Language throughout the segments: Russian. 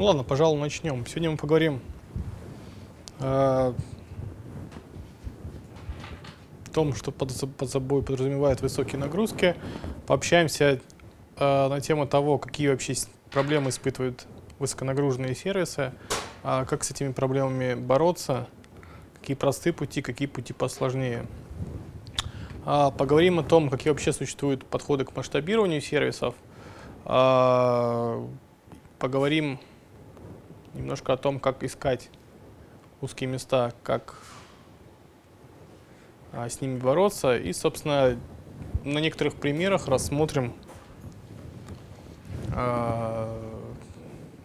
Ну ладно, пожалуй, начнем. Сегодня мы поговорим о том, что под собой подразумевает высокие нагрузки. Пообщаемся на тему того, какие вообще проблемы испытывают высоконагруженные сервисы, как с этими проблемами бороться, какие простые пути, какие пути посложнее. Поговорим о том, какие вообще существуют подходы к масштабированию сервисов. Поговорим немножко о том, как искать узкие места, как с ними бороться. И, собственно, на некоторых примерах рассмотрим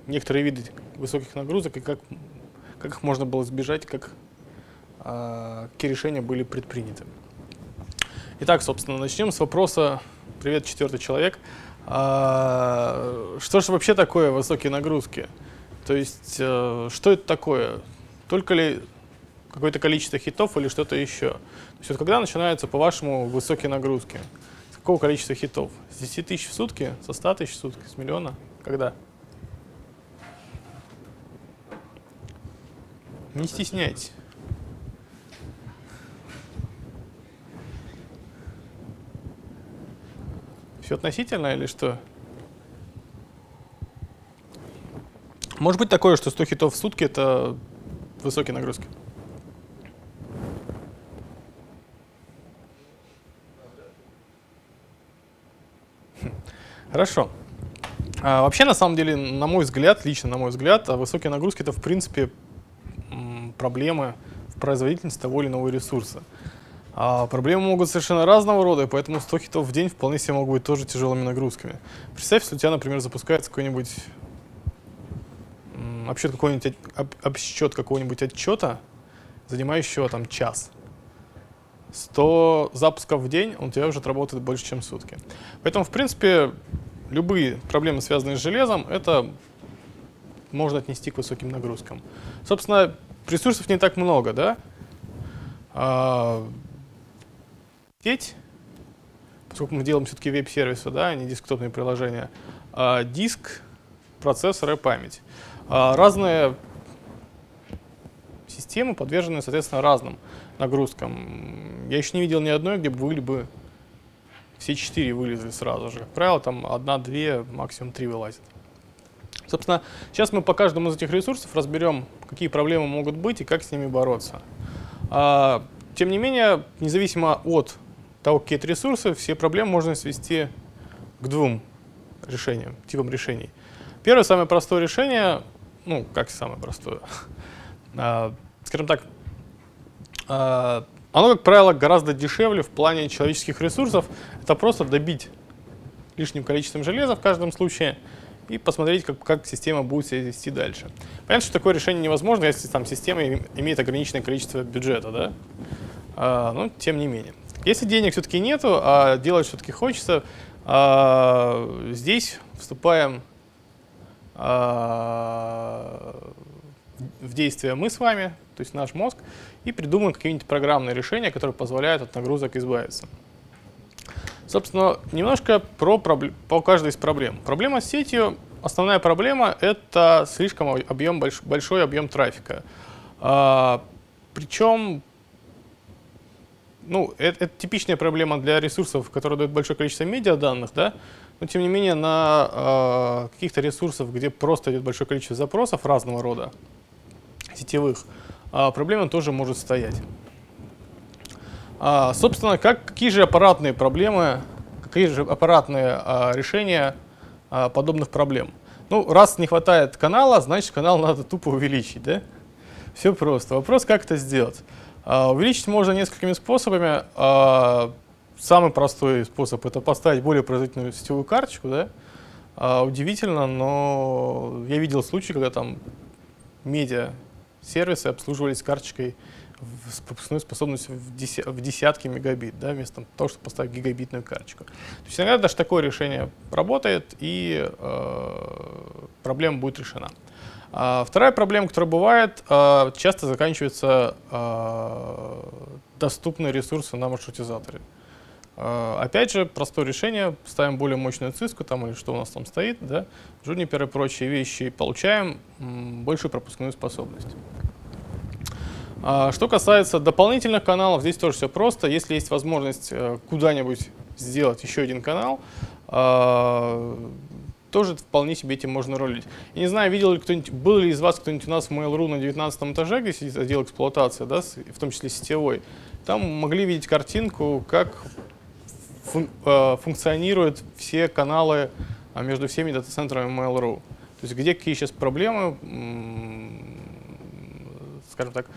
некоторые виды высоких нагрузок и как их можно было избежать, какие решения были предприняты. Итак, собственно, начнем с вопроса. Привет, четвертый человек. Что же вообще такое высокие нагрузки? То есть, что это такое? Только ли какое-то количество хитов или что-то еще? То есть, вот когда начинаются, по-вашему, высокие нагрузки? С какого количества хитов? С 10 тысяч в сутки? Со 100 тысяч в сутки? С миллиона? Когда? Не стесняйтесь. Все относительно или что? Может быть такое, что 100 хитов в сутки — это высокие нагрузки? Хорошо. Вообще, на самом деле, на мой взгляд, лично на мой взгляд, высокие нагрузки — это, в принципе, проблемы в производительности того или иного ресурса. Проблемы могут совершенно разного рода, поэтому 100 хитов в день вполне себе могут быть тоже тяжелыми нагрузками. Представь, если у тебя, например, запускается какой-нибудь обсчет какого-нибудь отчета, занимающего там час. 100 запусков в день, он у тебя уже отработает больше, чем сутки. Поэтому, в принципе, любые проблемы, связанные с железом, это можно отнести к высоким нагрузкам. Собственно, ресурсов не так много, да? Сеть, поскольку мы делаем все-таки веб-сервисы, да, а не десктопные приложения, диск, процессор и память. Разные системы подвержены, соответственно, разным нагрузкам. Я еще не видел ни одной, где были бы все четыре вылезли сразу же. Как правило, там одна, две, максимум три вылазят. Собственно, сейчас мы по каждому из этих ресурсов разберем, какие проблемы могут быть и как с ними бороться. Тем не менее, независимо от того, какие это ресурсы, все проблемы можно свести к двум решениям, типам решений. Первое, самое простое решение, ну, как самое простое, скажем так, оно, как правило, гораздо дешевле в плане человеческих ресурсов. Это просто добить лишним количеством железа в каждом случае и посмотреть, как система будет себя вести дальше. Понятно, что такое решение невозможно, если там система имеет ограниченное количество бюджета, да? Но тем не менее. Если денег все-таки нету, а делать все-таки хочется, здесь вступаем в действие мы с вами, то есть наш мозг, и придумаем какие-нибудь программные решения, которые позволяют от нагрузок избавиться. Собственно, немножко по каждой из проблем. Проблема с сетью, основная проблема — это слишком большой объем трафика. Причем, ну, это типичная проблема для ресурсов, которые дают большое количество медиаданных, да? Но, тем не менее, на каких-то ресурсах, где просто идет большое количество запросов разного рода, сетевых, проблема тоже может стоять. Собственно, какие же аппаратные решения подобных проблем? Ну, раз не хватает канала, значит, канал надо тупо увеличить, да? Все просто. Вопрос, как это сделать? Увеличить можно несколькими способами. Самый простой способ — это поставить более производительную сетевую карточку, да? Удивительно, но я видел случаи, когда там медиа-сервисы обслуживались карточкой с пропускной способностью в десятки мегабит, да, вместо того, чтобы поставить гигабитную карточку. То есть иногда даже такое решение работает, и проблема будет решена. Вторая проблема, которая бывает, часто заканчиваются доступные ресурсы на маршрутизаторе. Опять же, простое решение, ставим более мощную циску там, или что у нас там стоит, да, джунипер и прочие вещи, получаем большую пропускную способность. Что касается дополнительных каналов, здесь тоже все просто. Если есть возможность куда-нибудь сделать еще один канал, тоже вполне себе этим можно рулить. Я не знаю, видел ли кто-нибудь, был ли из вас кто-нибудь у нас в Mail.ru на 19 этаже, где сидит отдел эксплуатации, да, в том числе сетевой, там могли видеть картинку, как функционируют все каналы между всеми дата-центрами Mail.ru. То есть где какие сейчас проблемы, скажем так,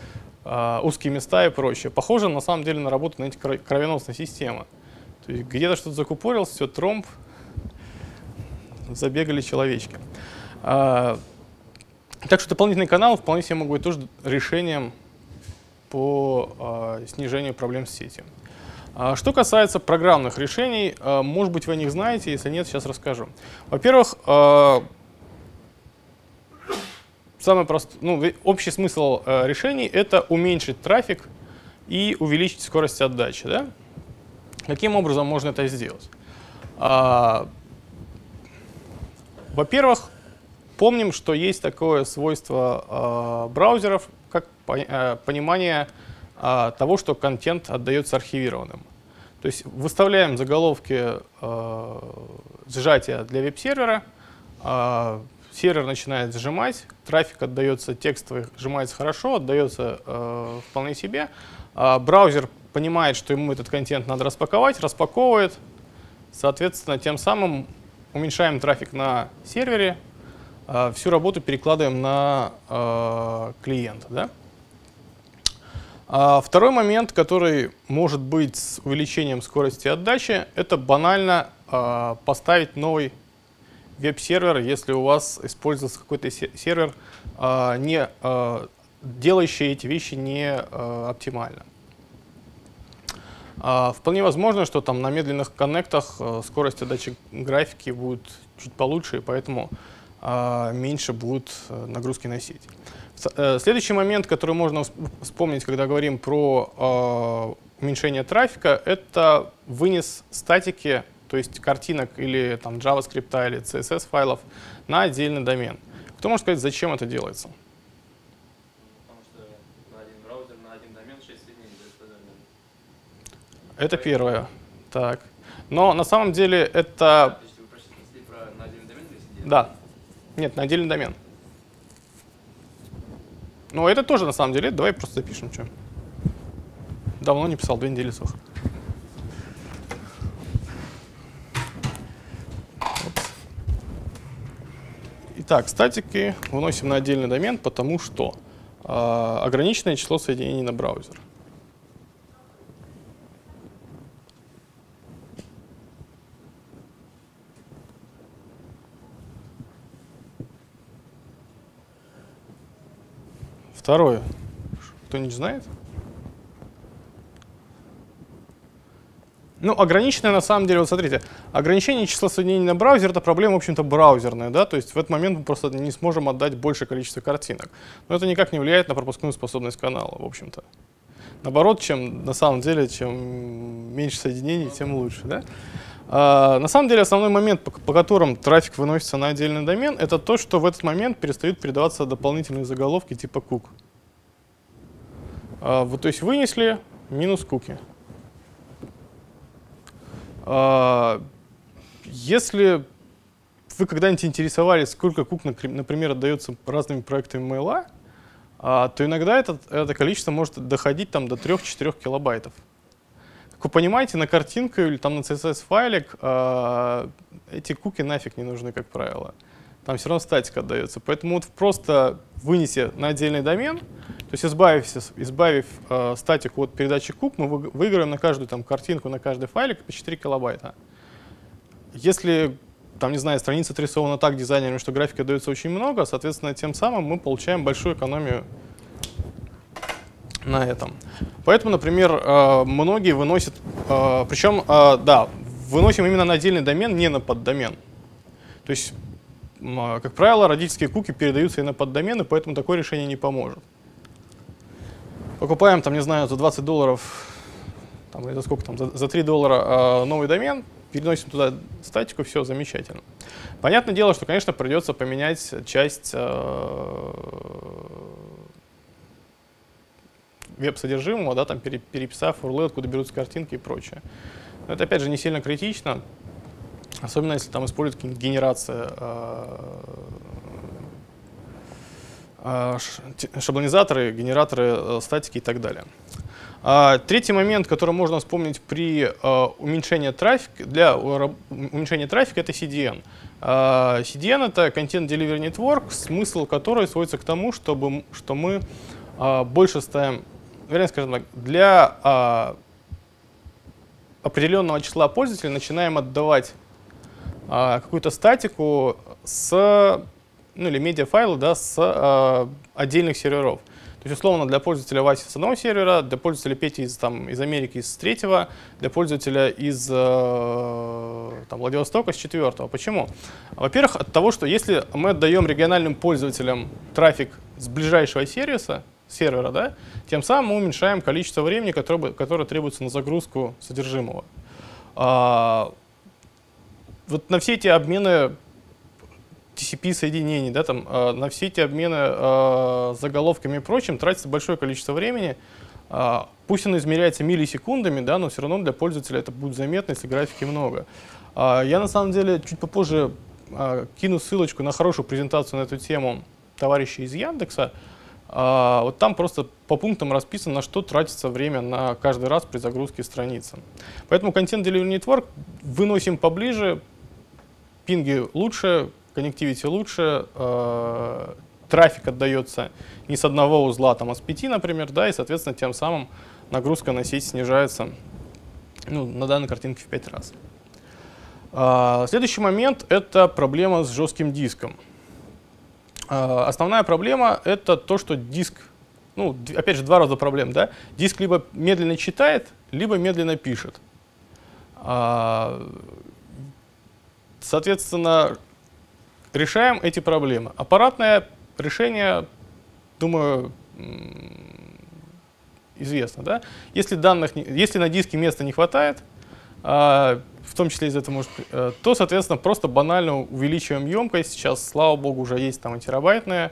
узкие места и прочее. Похоже на самом деле на работу на эти кровеносные системы. То есть где-то что-то закупорилось, все, тромб, забегали человечки. Так что дополнительные каналы вполне себе могут быть тоже решением по снижению проблем с сетью. Что касается программных решений, может быть, вы о них знаете, если нет, сейчас расскажу. Во-первых, самый простой, общий смысл решений — это уменьшить трафик и увеличить скорость отдачи. Да? Каким образом можно это сделать? Во-первых, помним, что есть такое свойство браузеров, как понимание того, что контент отдается архивированным. То есть выставляем заголовки сжатия для веб-сервера, сервер начинает сжимать, трафик отдается текстовый, сжимается хорошо, отдается вполне себе. Браузер понимает, что ему этот контент надо распаковать, распаковывает, соответственно, тем самым уменьшаем трафик на сервере, всю работу перекладываем на клиента. Да? Второй момент, который может быть с увеличением скорости отдачи, это банально поставить новый веб-сервер, если у вас использовался какой-то сервер, не делающий эти вещи не оптимально. Вполне возможно, что там на медленных коннектах скорость отдачи графики будет чуть получше, и поэтому меньше будут нагрузки на сеть. Следующий момент, который можно вспомнить, когда говорим про уменьшение трафика, это вынос статики, то есть картинок или там JavaScript или CSS файлов на отдельный домен. Кто может сказать, зачем это делается? Потому что на один браузер, на один домен 6 соединений. Это первое. Так. Но на самом деле это… Вы прочитали про на один домен или соединение? Да. Нет, на отдельный домен. Но это тоже на самом деле, давай просто запишем, что. Давно не писал, 2 недели сох. Итак, статики выносим на отдельный домен, потому что ограниченное число соединений на браузер. Второе. Кто-нибудь знает? Ну, ограниченное, на самом деле, вот смотрите, ограничение числа соединений на браузер — это проблема, в общем-то, браузерная, да, то есть в этот момент мы просто не сможем отдать большее количество картинок. Но это никак не влияет на пропускную способность канала, в общем-то. Наоборот, чем, на самом деле, чем меньше соединений, тем лучше, да? На самом деле, основной момент, по которым трафик выносится на отдельный домен, это то, что в этот момент перестают передаваться дополнительные заголовки типа кук. Вот, то есть вынесли минус куки. Если вы когда-нибудь интересовались, сколько кук, например, отдается разными проектами мейла, то иногда это количество может доходить там, до 3-4 килобайтов. Как вы понимаете, на картинку или там на CSS-файлик эти куки нафиг не нужны, как правило. Там все равно статика отдается. Поэтому вот просто вынеси на отдельный домен, то есть избавив статику от передачи кук, мы выиграем на каждую там, картинку, на каждый файлик по 4 килобайта. Если, там, не знаю, страница отрисована так дизайнерами, что графики отдается очень много, соответственно, тем самым мы получаем большую экономию на этом. Поэтому, например, многие выносят, причем, да, выносим именно на отдельный домен, не на поддомен. То есть, как правило, родительские куки передаются и на поддомены, поэтому такое решение не поможет. Покупаем, там, не знаю, за $20 там, это сколько там, за $3 новый домен, переносим туда статику, все замечательно. Понятное дело, что, конечно, придется поменять часть веб-содержимого, да, там, переписав URL, откуда берутся картинки и прочее. Но это, опять же, не сильно критично, особенно если там используют какие-нибудь генерации, шаблонизаторы, генераторы статики и так далее. Третий момент, который можно вспомнить при уменьшении трафика, для уменьшения трафика, это CDN. CDN — это Content Delivery Network, смысл которой сводится к тому, что мы больше ставим, вернее, скажем так, для определенного числа пользователей начинаем отдавать какую-то статику с, ну, или медиафайлы, да, с отдельных серверов. То есть, условно, для пользователя Васи с одного сервера, для пользователя Пети из Америки с третьего, для пользователя из там, Владивостока с четвертого. Почему? Во-первых, от того, что если мы отдаем региональным пользователям трафик с ближайшего сервера, да, тем самым мы уменьшаем количество времени, которое требуется на загрузку содержимого. Вот на все эти обмены TCP-соединений, да, там, на все эти обмены заголовками и прочим тратится большое количество времени. Пусть оно измеряется миллисекундами, да, но все равно для пользователя это будет заметно, если графики много. Я на самом деле чуть попозже кину ссылочку на хорошую презентацию на эту тему товарищей из Яндекса. Вот там просто по пунктам расписано, на что тратится время на каждый раз при загрузке страницы. Поэтому Content Delivery Network выносим поближе, пинги лучше, коннективити лучше, трафик отдается не с одного узла, там, а с 5, например, да, и, соответственно, тем самым нагрузка на сеть снижается, ну, на данной картинке в 5 раз. Следующий момент — это проблема с жестким диском. Основная проблема — это то, что диск, ну, опять же, два рода проблем, да? Диск либо медленно читает, либо медленно пишет. Соответственно, решаем эти проблемы. Аппаратное решение, думаю, известно, да? Если на диске места не хватает, в том числе из этого может, то, соответственно, просто банально увеличиваем емкость. Сейчас, слава богу, уже есть там и терабайтные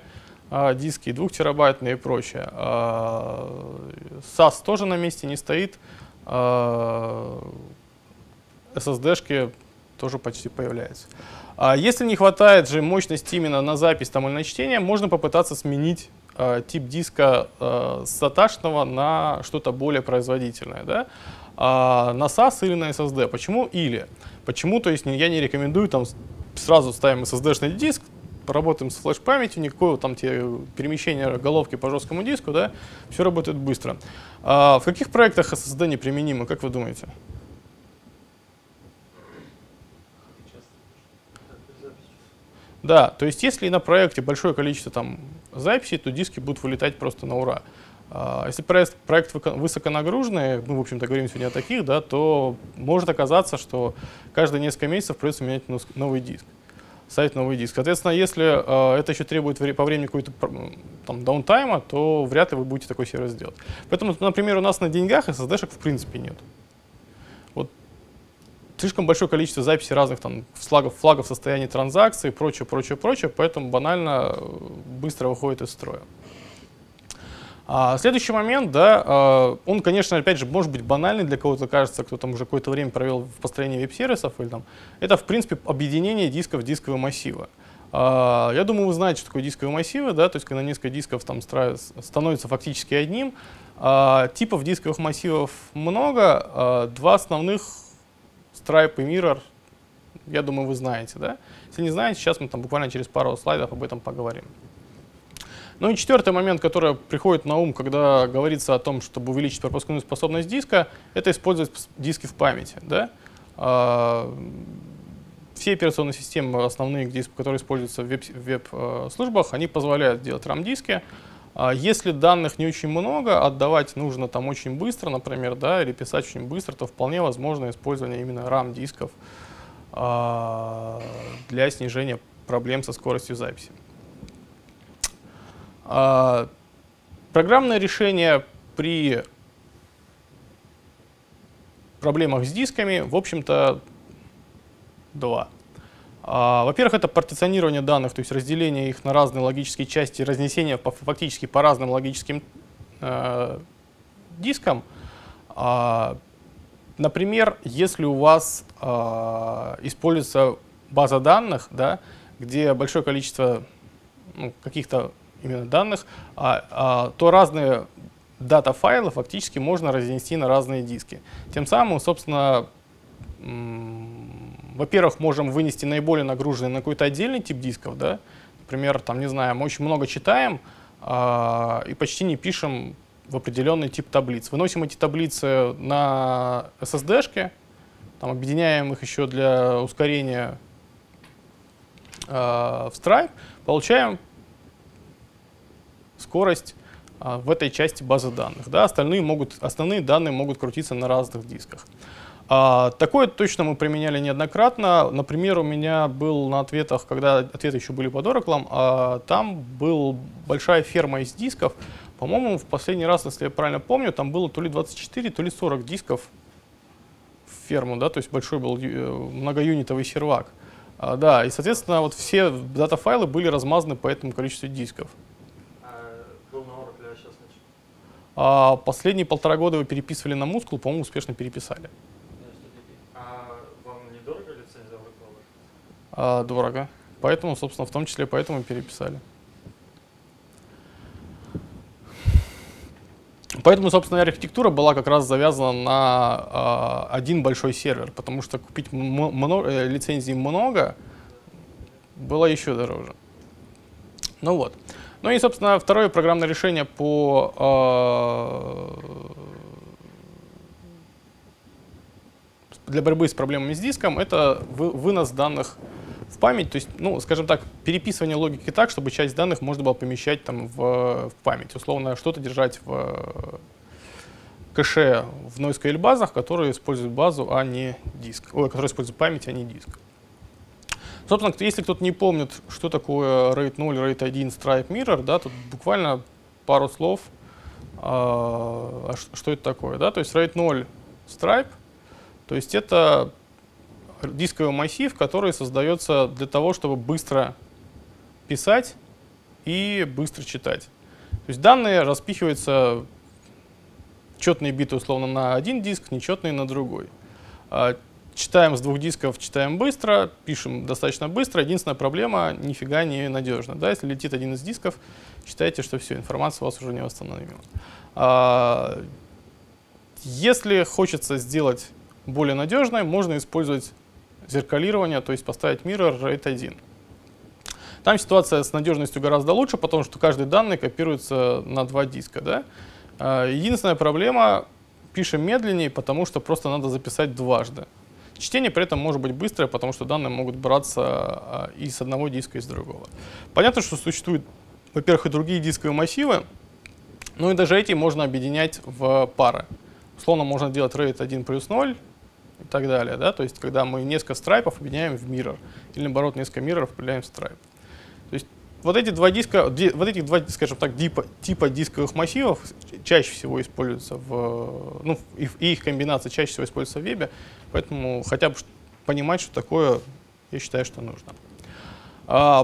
диски, и 2 терабайтные и прочее. SAS тоже на месте не стоит. SSD-шки тоже почти появляются. Если не хватает же мощности именно на запись там, или на чтение, можно попытаться сменить тип диска с SATA-шного на что-то более производительное, да? На SAS или на SSD. Почему или? Почему, то есть я не рекомендую там сразу ставим SSD-шный диск, поработаем с флеш-памятью, никакого там перемещения головки по жесткому диску, да? Все работает быстро. В каких проектах SSD неприменимо, как вы думаете? Да, то есть если на проекте большое количество там записей, то диски будут вылетать просто на ура. Если проект высоконагруженный, мы, в общем-то, говорим сегодня о таких, да, то может оказаться, что каждые несколько месяцев придется менять новый диск, ставить новый диск. Соответственно, если это еще требует по времени какой-то там даунтайма, то вряд ли вы будете такой сервис делать. Поэтому, например, у нас на деньгах SSD-шек в принципе нет. Слишком большое количество записей разных там, флагов в состоянии транзакции и прочее, прочее, прочее, поэтому банально быстро выходит из строя. Следующий момент, да, он, конечно, опять же, может быть банальный для кого-то, кажется, кто там уже какое-то время провел в построении веб-сервисов, или там, это, в принципе, объединение дисков дискового массива. Я думаю, вы знаете, что такое дисковые массивы, да, то есть когда несколько дисков там становится фактически одним. Типов дисковых массивов много, два основных — Stripe и Mirror, я думаю, вы знаете, да? Если не знаете, сейчас мы там буквально через пару слайдов об этом поговорим. Ну и четвертый момент, который приходит на ум, когда говорится о том, чтобы увеличить пропускную способность диска, это использовать диски в памяти, да? Все операционные системы, основные, которые используются в веб-службах, они позволяют делать RAM-диски. Если данных не очень много, отдавать нужно там очень быстро, например, да, или писать очень быстро, то вполне возможно использование именно RAM-дисков для снижения проблем со скоростью записи. Программное решение при проблемах с дисками, в общем-то, два. Во-первых, это партиционирование данных, то есть разделение их на разные логические части, разнесение фактически по разным логическим дискам. Например, если у вас используется база данных, да, где большое количество каких-то именно данных, то разные дата-файлы фактически можно разнести на разные диски. Тем самым, собственно, во-первых, можем вынести наиболее нагруженные на какой-то отдельный тип дисков, да? Например, там, не знаю, мы очень много читаем и почти не пишем в определенный тип таблиц. Выносим эти таблицы на SSD-шке, объединяем их еще для ускорения в Stripe, получаем скорость в этой части базы данных. Да? Остальные данные могут крутиться на разных дисках. Такое точно мы применяли неоднократно. Например, у меня был на ответах, когда ответы еще были под Oracle, там была большая ферма из дисков. По-моему, в последний раз, если я правильно помню, там было то ли 24, то ли 40 дисков в ферму, да, то есть большой был многоюнитовый сервак. Да, и, соответственно, вот все дата-файлы были размазаны по этому количеству дисков. Был на Oracle, а сейчас начал? Последние 1,5 года вы переписывали на MySQL, по-моему, успешно переписали. Дорого. Поэтому, собственно, в том числе поэтому переписали. Поэтому, собственно, архитектура была как раз завязана на один большой сервер, потому что купить лицензий много было еще дороже. Ну вот. Ну и, собственно, второе программное решение для борьбы с проблемами с диском — это вынос данных в память, то есть, ну, скажем так, переписывание логики так, чтобы часть данных можно было помещать там в память, условно что-то держать в кэше в NoSQL базах, которые используют базу, а не диск, которые используют память, а не диск. Собственно, если кто-то не помнит, что такое RAID 0, RAID 1, Stripe Mirror, да, тут буквально пару слов, что это такое, да, то есть RAID 0 Stripe, то есть это дисковый массив, который создается для того, чтобы быстро писать и быстро читать. То есть данные распихиваются, четные биты условно на один диск, нечетные на другой. Читаем с двух дисков, читаем быстро, пишем достаточно быстро. Единственная проблема — нифига не надежно. Да? Если летит один из дисков, считайте, что все, информация у вас уже не восстановима. Если хочется сделать более надежной, можно использовать зеркалирование, то есть поставить mirror RAID 1. Там ситуация с надежностью гораздо лучше, потому что каждый данный копируется на два диска. Да? Единственная проблема — пишем медленнее, потому что просто надо записать дважды. Чтение при этом может быть быстрое, потому что данные могут браться и с одного диска, и с другого. Понятно, что существуют, во-первых, и другие дисковые массивы, но и даже эти можно объединять в пары. Условно можно делать RAID 1 плюс 0, и так далее, да, то есть когда мы несколько страйпов объединяем в mirror, или наоборот несколько mirror объединяем в страйп. То есть вот эти два диска, скажем так, типа дисковых массивов чаще всего используются в, ну, и их комбинация чаще всего используется в вебе, поэтому хотя бы понимать, что такое, я считаю, что нужно.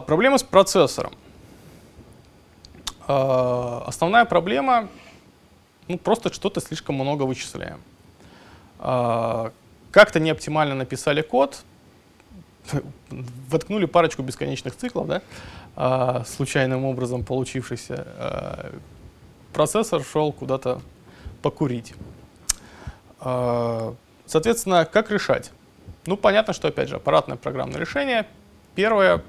Проблема с процессором. Основная проблема, ну, просто что-то слишком много вычисляем. Как-то неоптимально написали код, воткнули парочку бесконечных циклов, да? Случайным образом получившийся. Процессор шел куда-то покурить. Соответственно, как решать? Ну, понятно, что, опять же, аппаратное программное решение. Первое,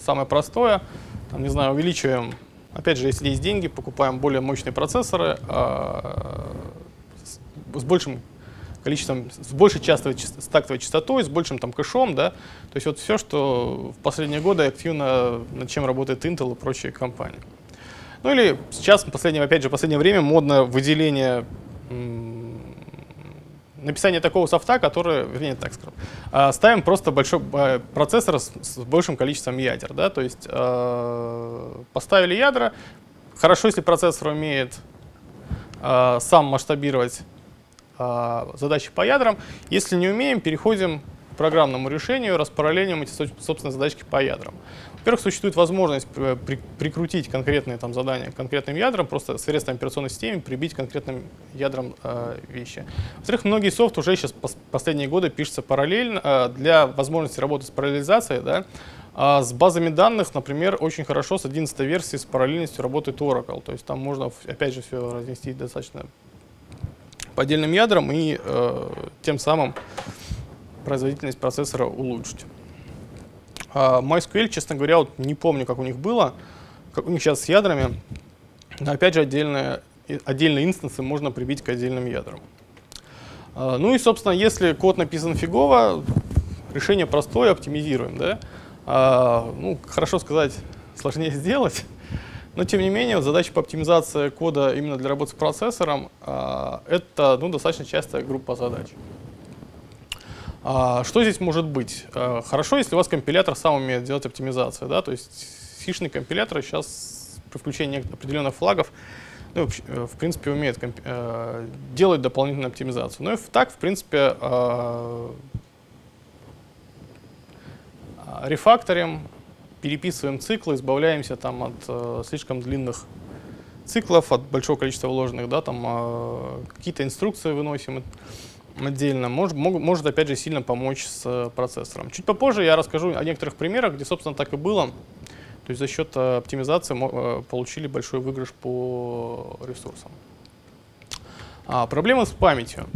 самое простое, там, не знаю, увеличиваем, опять же, если есть деньги, покупаем более мощные процессоры с большим количеством, с большей тактовой частотой, с большим там кэшом, да, то есть вот все, что в последние годы активно над чем работает Intel и прочие компании. Ну или сейчас, опять же, в последнее время модно выделение, написание такого софта, который, вернее, так скажем, ставим просто большой процессор с большим количеством ядер, да, то есть поставили ядра, хорошо, если процессор умеет сам масштабировать задачи по ядрам. Если не умеем, переходим к программному решению, распараллелим эти, собственно, задачки по ядрам. Во-первых, существует возможность прикрутить конкретные там задания к конкретным ядрам, просто средством операционной системы прибить конкретным ядрам вещи. Во-вторых, многие софт уже сейчас последние годы пишется параллельно для возможности работы с параллелизацией, да. А с базами данных, например, очень хорошо с 11 версии с параллельностью работает Oracle. То есть там можно, опять же, все разнести достаточно по отдельным ядрам и тем самым производительность процессора улучшить. MySQL, честно говоря, вот не помню, как у них было, как у них сейчас с ядрами. Но, опять же, отдельные инстансы можно прибить к отдельным ядрам. Ну и, собственно, если код написан фигово, решение простое, оптимизируем, да? Ну, хорошо сказать, сложнее сделать, но тем не менее вот задача по оптимизации кода именно для работы с процессором это достаточно частая группа задач. Что здесь может быть? Хорошо, если у вас компилятор сам умеет делать оптимизацию, да? То есть сишные компиляторы сейчас при включении определенных флагов в принципе умеют делать дополнительную оптимизацию. Ну и так, в принципе, рефакторим, переписываем циклы, избавляемся там от слишком длинных циклов, от большого количества вложенных, да, там какие-то инструкции выносим отдельно. Может, опять же, сильно помочь с процессором. Чуть попозже я расскажу о некоторых примерах, где, собственно, так и было. То есть за счет оптимизации получили большой выигрыш по ресурсам. Проблемы с памятью.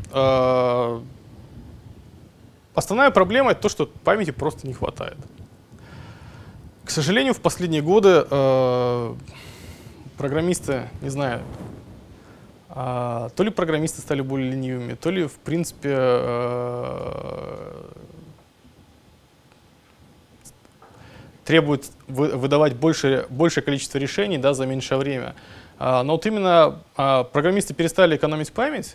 Основная проблема — это то, что памяти просто не хватает. К сожалению, в последние годы программисты, не знаю, то ли программисты стали более ленивыми, то ли, в принципе, требует выдавать большее количество решений, да, за меньшее время. Но вот именно программисты перестали экономить память.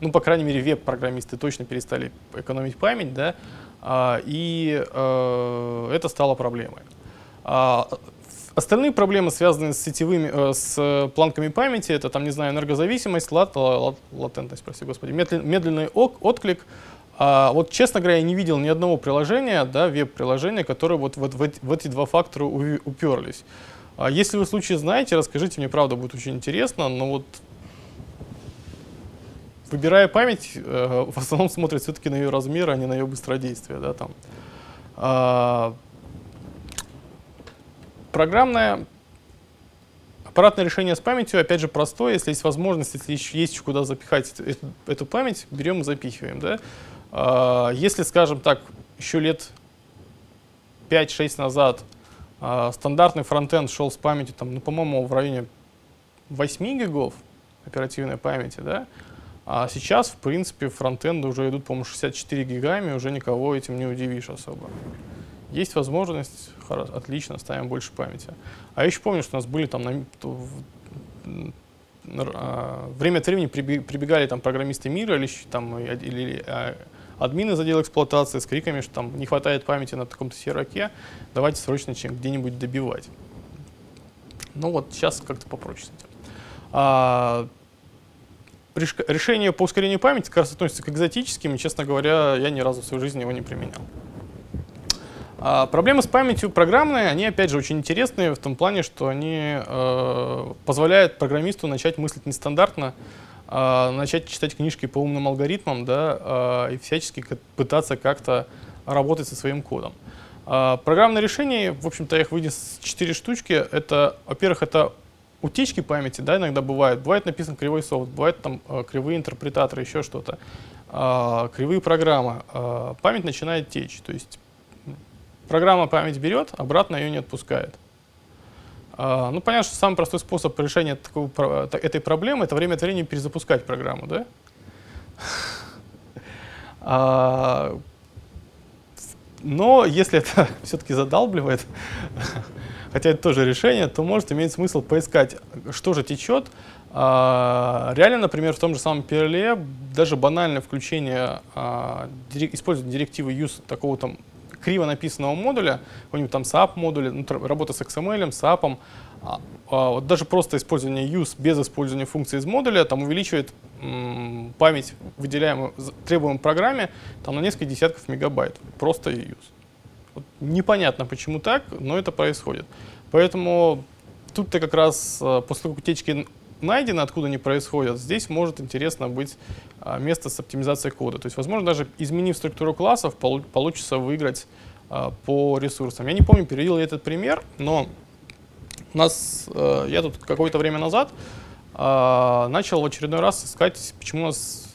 Ну, по крайней мере, веб-программисты точно перестали экономить память, да, и это стало проблемой. Остальные проблемы, связанные с сетевыми, с планками памяти, это, там, не знаю, энергозависимость, латентность, прости господи, медленный отклик. Вот, честно говоря, я не видел ни одного приложения, да, веб-приложения, которое вот в эти два фактора уперлись. Если вы случай знаете, расскажите мне, правда, будет очень интересно, но вот выбирая память, в основном смотрят все-таки на ее размер, а не на ее быстродействие. Да, там. Аппаратное решение с памятью, опять же, простое. Если есть возможность, если есть куда запихать эту память, берем и запихиваем. Да? Если, скажем так, еще лет 5-6 назад стандартный фронтенд шел с памятью, там, ну, по-моему, в районе 8 гигов оперативной памяти, да? А сейчас, в принципе, фронтенды уже идут, по-моему, 64 гигами, уже никого этим не удивишь особо. Есть возможность, отлично, ставим больше памяти. А я еще помню, что у нас были там, время от времени прибегали там программисты мира или админы за дело эксплуатации с криками, что там не хватает памяти на таком-то серваке, давайте срочно где-нибудь добивать. Ну вот сейчас как-то попроще с этим. Решение по ускорению памяти как раз относится к экзотическим, и, честно говоря, я ни разу в своей жизни его не применял. Проблемы с памятью программные, они, опять же, очень интересные в том плане, что они позволяют программисту начать мыслить нестандартно, начать читать книжки по умным алгоритмам, да, и всячески пытаться как-то работать со своим кодом. Программные решения, в общем-то, я их вынес 4 штучки. Это, во-первых, это утечки памяти, да, иногда бывают. Бывает написан кривой софт, бывают там кривые интерпретаторы, еще что-то, кривые программы. Память начинает течь, то есть программа память берет, обратно ее не отпускает. Ну, понятно, что самый простой способ решения этой проблемы — это время от времени перезапускать программу, да? Но если это все-таки задалбливает, хотя это тоже решение, то может иметь смысл поискать, что же течет. Реально, например, в том же самом Perl даже банальное включение, использование директивы use такого там криво написанного модуля, какой-нибудь там SAP модуля, работа с XML, SAP, вот даже просто использование use без использования функции из модуля там увеличивает память, выделяемую требуемой программе, там на несколько десятков мегабайт. Просто use. Вот непонятно, почему так, но это происходит. Поэтому тут-то как раз после утечки найдено, откуда они происходят, здесь может интересно быть место с оптимизацией кода. То есть, возможно, даже изменив структуру классов, получится выиграть по ресурсам. Я не помню, перевел я этот пример, но у нас, я тут какое-то время назад начал в очередной раз искать, почему у нас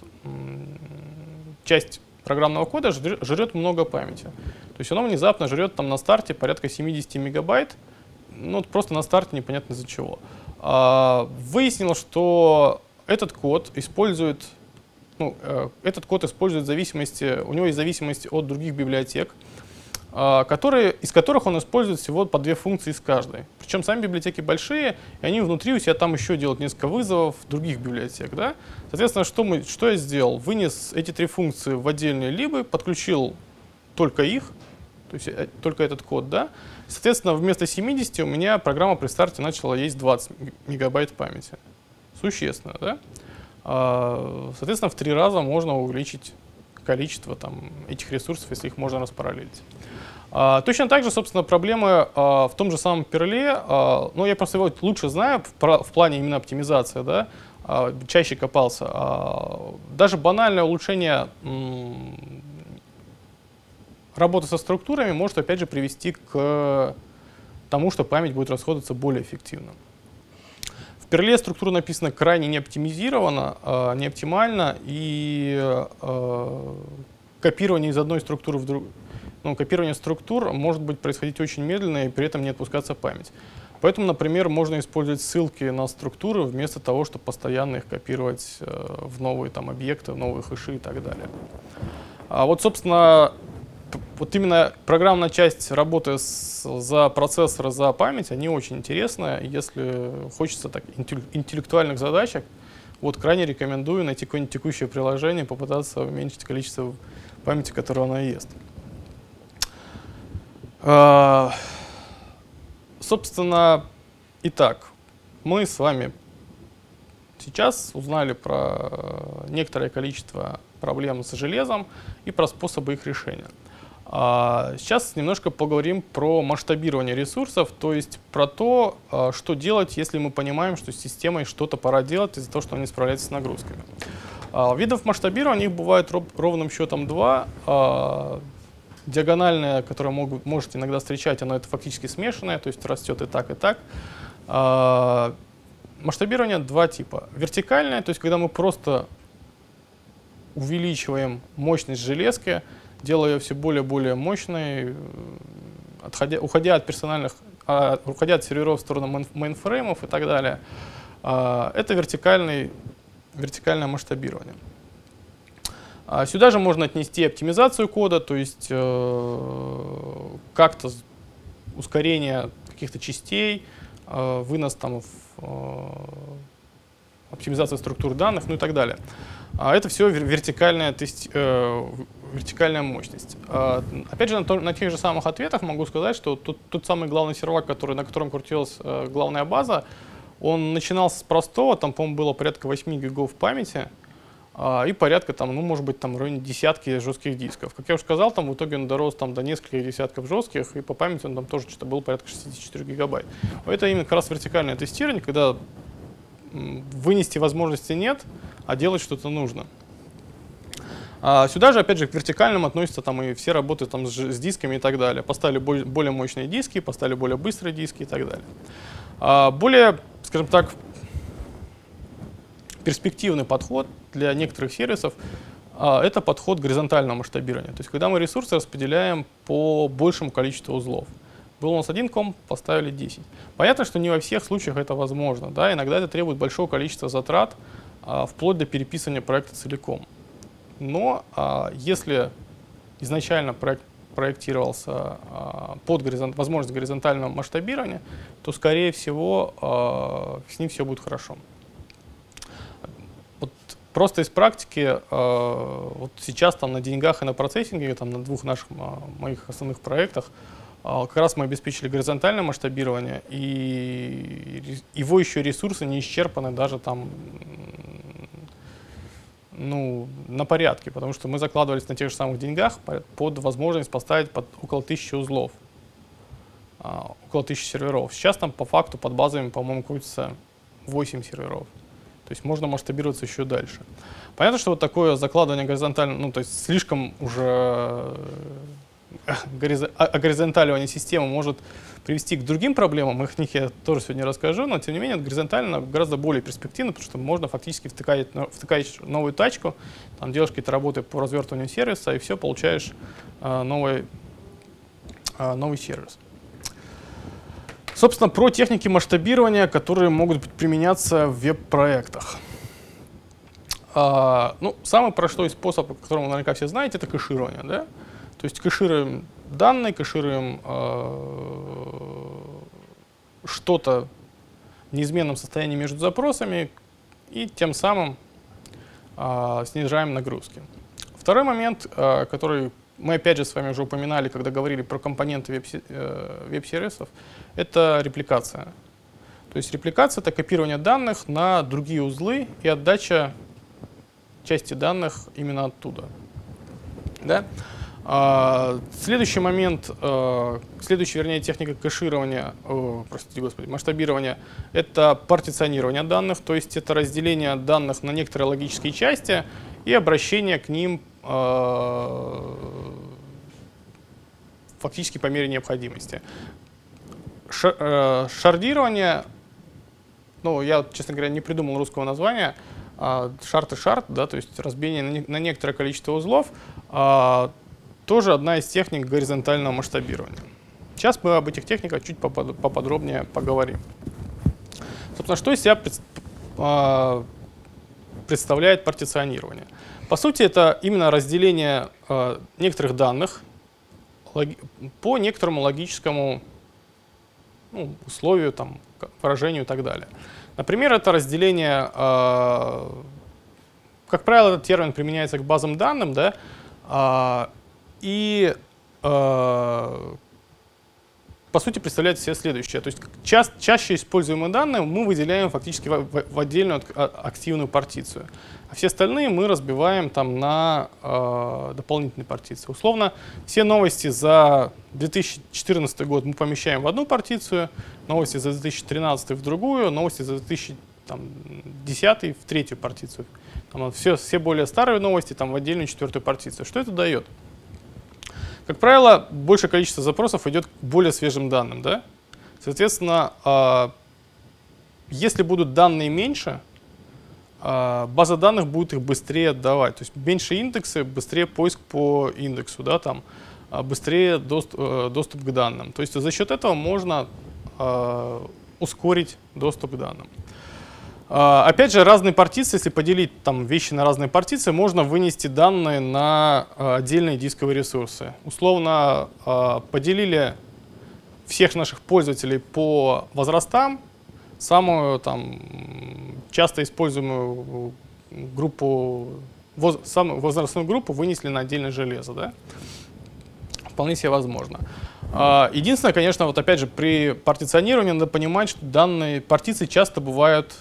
часть программного кода жрет много памяти. То есть оно внезапно жрет там на старте порядка 70 мегабайт, ну, просто на старте непонятно из-за чего. Выяснилось, что этот код использует зависимости, у него есть зависимость от других библиотек, из которых он использует всего по 2 функции из каждой. Причем сами библиотеки большие, и они внутри у себя там еще делают несколько вызовов других библиотек. Да? Соответственно, что я сделал? Вынес эти 3 функции в отдельные либы, подключил только их, то есть только этот код, да. Соответственно, вместо 70 у меня программа при старте начала есть 20 мегабайт памяти. Существенно, да? Соответственно, в 3 раза можно увеличить количество там, этих ресурсов, если их можно распараллелить. Точно так же, собственно, проблемы в том же самом Перле, но я просто его лучше знаю в плане именно оптимизации, да? Чаще копался. Даже банальное улучшение работа со структурами может, опять же, привести к тому, что память будет расходоваться более эффективно. В Перле структура написана крайне неоптимизированно, неоптимально, и копирование из одной структуры в другую, ну, копирование структур может быть происходить очень медленно и при этом не отпускаться память. Поэтому, например, можно использовать ссылки на структуры вместо того, чтобы постоянно их копировать в новые там, объекты, в новые хэши и так далее. А вот, собственно, вот именно программная часть работы за процессор, за память, они очень интересны. Если хочется так, интеллектуальных задачек, вот крайне рекомендую найти какое-нибудь текущее приложение, попытаться уменьшить количество памяти, которое она ест. Собственно, итак, мы с вами сейчас узнали про некоторое количество проблем с железом и про способы их решения. Сейчас немножко поговорим про масштабирование ресурсов, то есть про то, что делать, если мы понимаем, что с системой что-то пора делать из-за того, что она не справляется с нагрузками. Видов масштабирования их бывает ровным счетом 2. Диагональное, которое можете иногда встречать, оно это фактически смешанное, то есть растет и так, и так. Масштабирование 2 типа. Вертикальное, то есть когда мы просто увеличиваем мощность железки, делая ее все более и более мощной, уходя от серверов в сторону мейнфреймов и так далее. Это вертикальное масштабирование. Сюда же можно отнести оптимизацию кода, то есть как-то ускорение каких-то частей, вынос там оптимизация структур данных, ну и так далее. Это все вертикальная мощность. Опять же, на тех же самых ответах могу сказать, что тот самый главный сервак, на котором крутилась главная база, он начинался с простого, там, по-моему, было порядка 8 гигов памяти и порядка, там, ну, может быть, там, в районе десятки жестких дисков. Как я уже сказал, там, в итоге он дорос там, до нескольких десятков жестких, и по памяти он там тоже что-то был порядка 64 гигабайт. Это именно как раз вертикальное тестирование, когда вынести возможности нет, а делать что-то нужно. Сюда же, опять же, к вертикальным относятся там, и все работы там, с дисками и так далее. Поставили более мощные диски, поставили более быстрые диски и так далее. Более, скажем так, перспективный подход для некоторых сервисов — это подход горизонтального масштабирования. То есть когда мы ресурсы распределяем по большему количеству узлов. Был у нас 1 комп, поставили 10. Понятно, что не во всех случаях это возможно. Да? Иногда это требует большого количества затрат, вплоть до переписывания проекта целиком. Но если изначально проектировался возможность горизонтального масштабирования, то, скорее всего, с ним все будет хорошо. Вот Просто из практики, вот сейчас там на деньгах и на процессинге, там на двух наших моих основных проектах, как раз мы обеспечили горизонтальное масштабирование, и его еще ресурсы не исчерпаны даже там, ну, на порядке, потому что мы закладывались на тех же самых деньгах под возможность поставить около 1000 узлов, около 1000 серверов. Сейчас там по факту под базовыми, по-моему, крутится 8 серверов. То есть можно масштабироваться еще дальше. Понятно, что вот такое закладывание горизонтально, ну, то есть слишком уже огоризонталивание системы может привести к другим проблемам, их я тоже сегодня расскажу, но тем не менее горизонтально гораздо более перспективно, потому что можно фактически втыкаешь новую тачку, там делаешь какие-то работы по развертыванию сервиса и все, получаешь новый сервис. Собственно, про техники масштабирования, которые могут применяться в веб-проектах. Ну, самый простой способ, о котором вы наверняка все знаете, это кэширование, да? То есть кэшируем данные, кэшируем что-то в неизменном состоянии между запросами и тем самым снижаем нагрузки. Второй момент, который мы опять же с вами уже упоминали, когда говорили про компоненты веб-сервисов, это репликация. То есть репликация — это копирование данных на другие узлы и отдача части данных именно оттуда. Да? Следующий момент, следующая, вернее, техника кэширования, масштабирования — это партиционирование данных, то есть это разделение данных на некоторые логические части и обращение к ним фактически по мере необходимости. Шардирование, ну, я, честно говоря, не придумал русского названия, шард и шард, да, то есть разбиение на некоторое количество узлов, тоже одна из техник горизонтального масштабирования. Сейчас мы об этих техниках чуть поподробнее поговорим. Собственно, что из себя представляет партиционирование? По сути, это именно разделение некоторых данных по некоторому логическому, ну, условию, там, выражению и так далее. Например, это разделение, как правило, этот термин применяется к базам данных, да, и по сути представляет себе следующее. То есть чаще используемые данные мы выделяем фактически в отдельную активную партицию, а все остальные мы разбиваем там на дополнительные партиции. Условно, все новости за 2014 год мы помещаем в одну партицию, новости за 2013 в другую, новости за 2010 в третью партицию. Все более старые новости там в отдельную четвертую партицию. Что это дает? Как правило, большее количество запросов идет к более свежим данным. Да? Соответственно, если будут данные меньше, база данных будет их быстрее отдавать. То есть меньше индексы, быстрее поиск по индексу, да, там, быстрее доступ к данным. То есть за счет этого можно ускорить доступ к данным. Опять же, разные партиции, если поделить там вещи на разные партиции, можно вынести данные на отдельные дисковые ресурсы. Условно, поделили всех наших пользователей по возрастам, самую там часто используемую группу, самую возрастную группу вынесли на отдельное железо, да? Вполне себе возможно. Единственное, конечно, вот опять же, при партиционировании надо понимать, что данные партиции часто бывают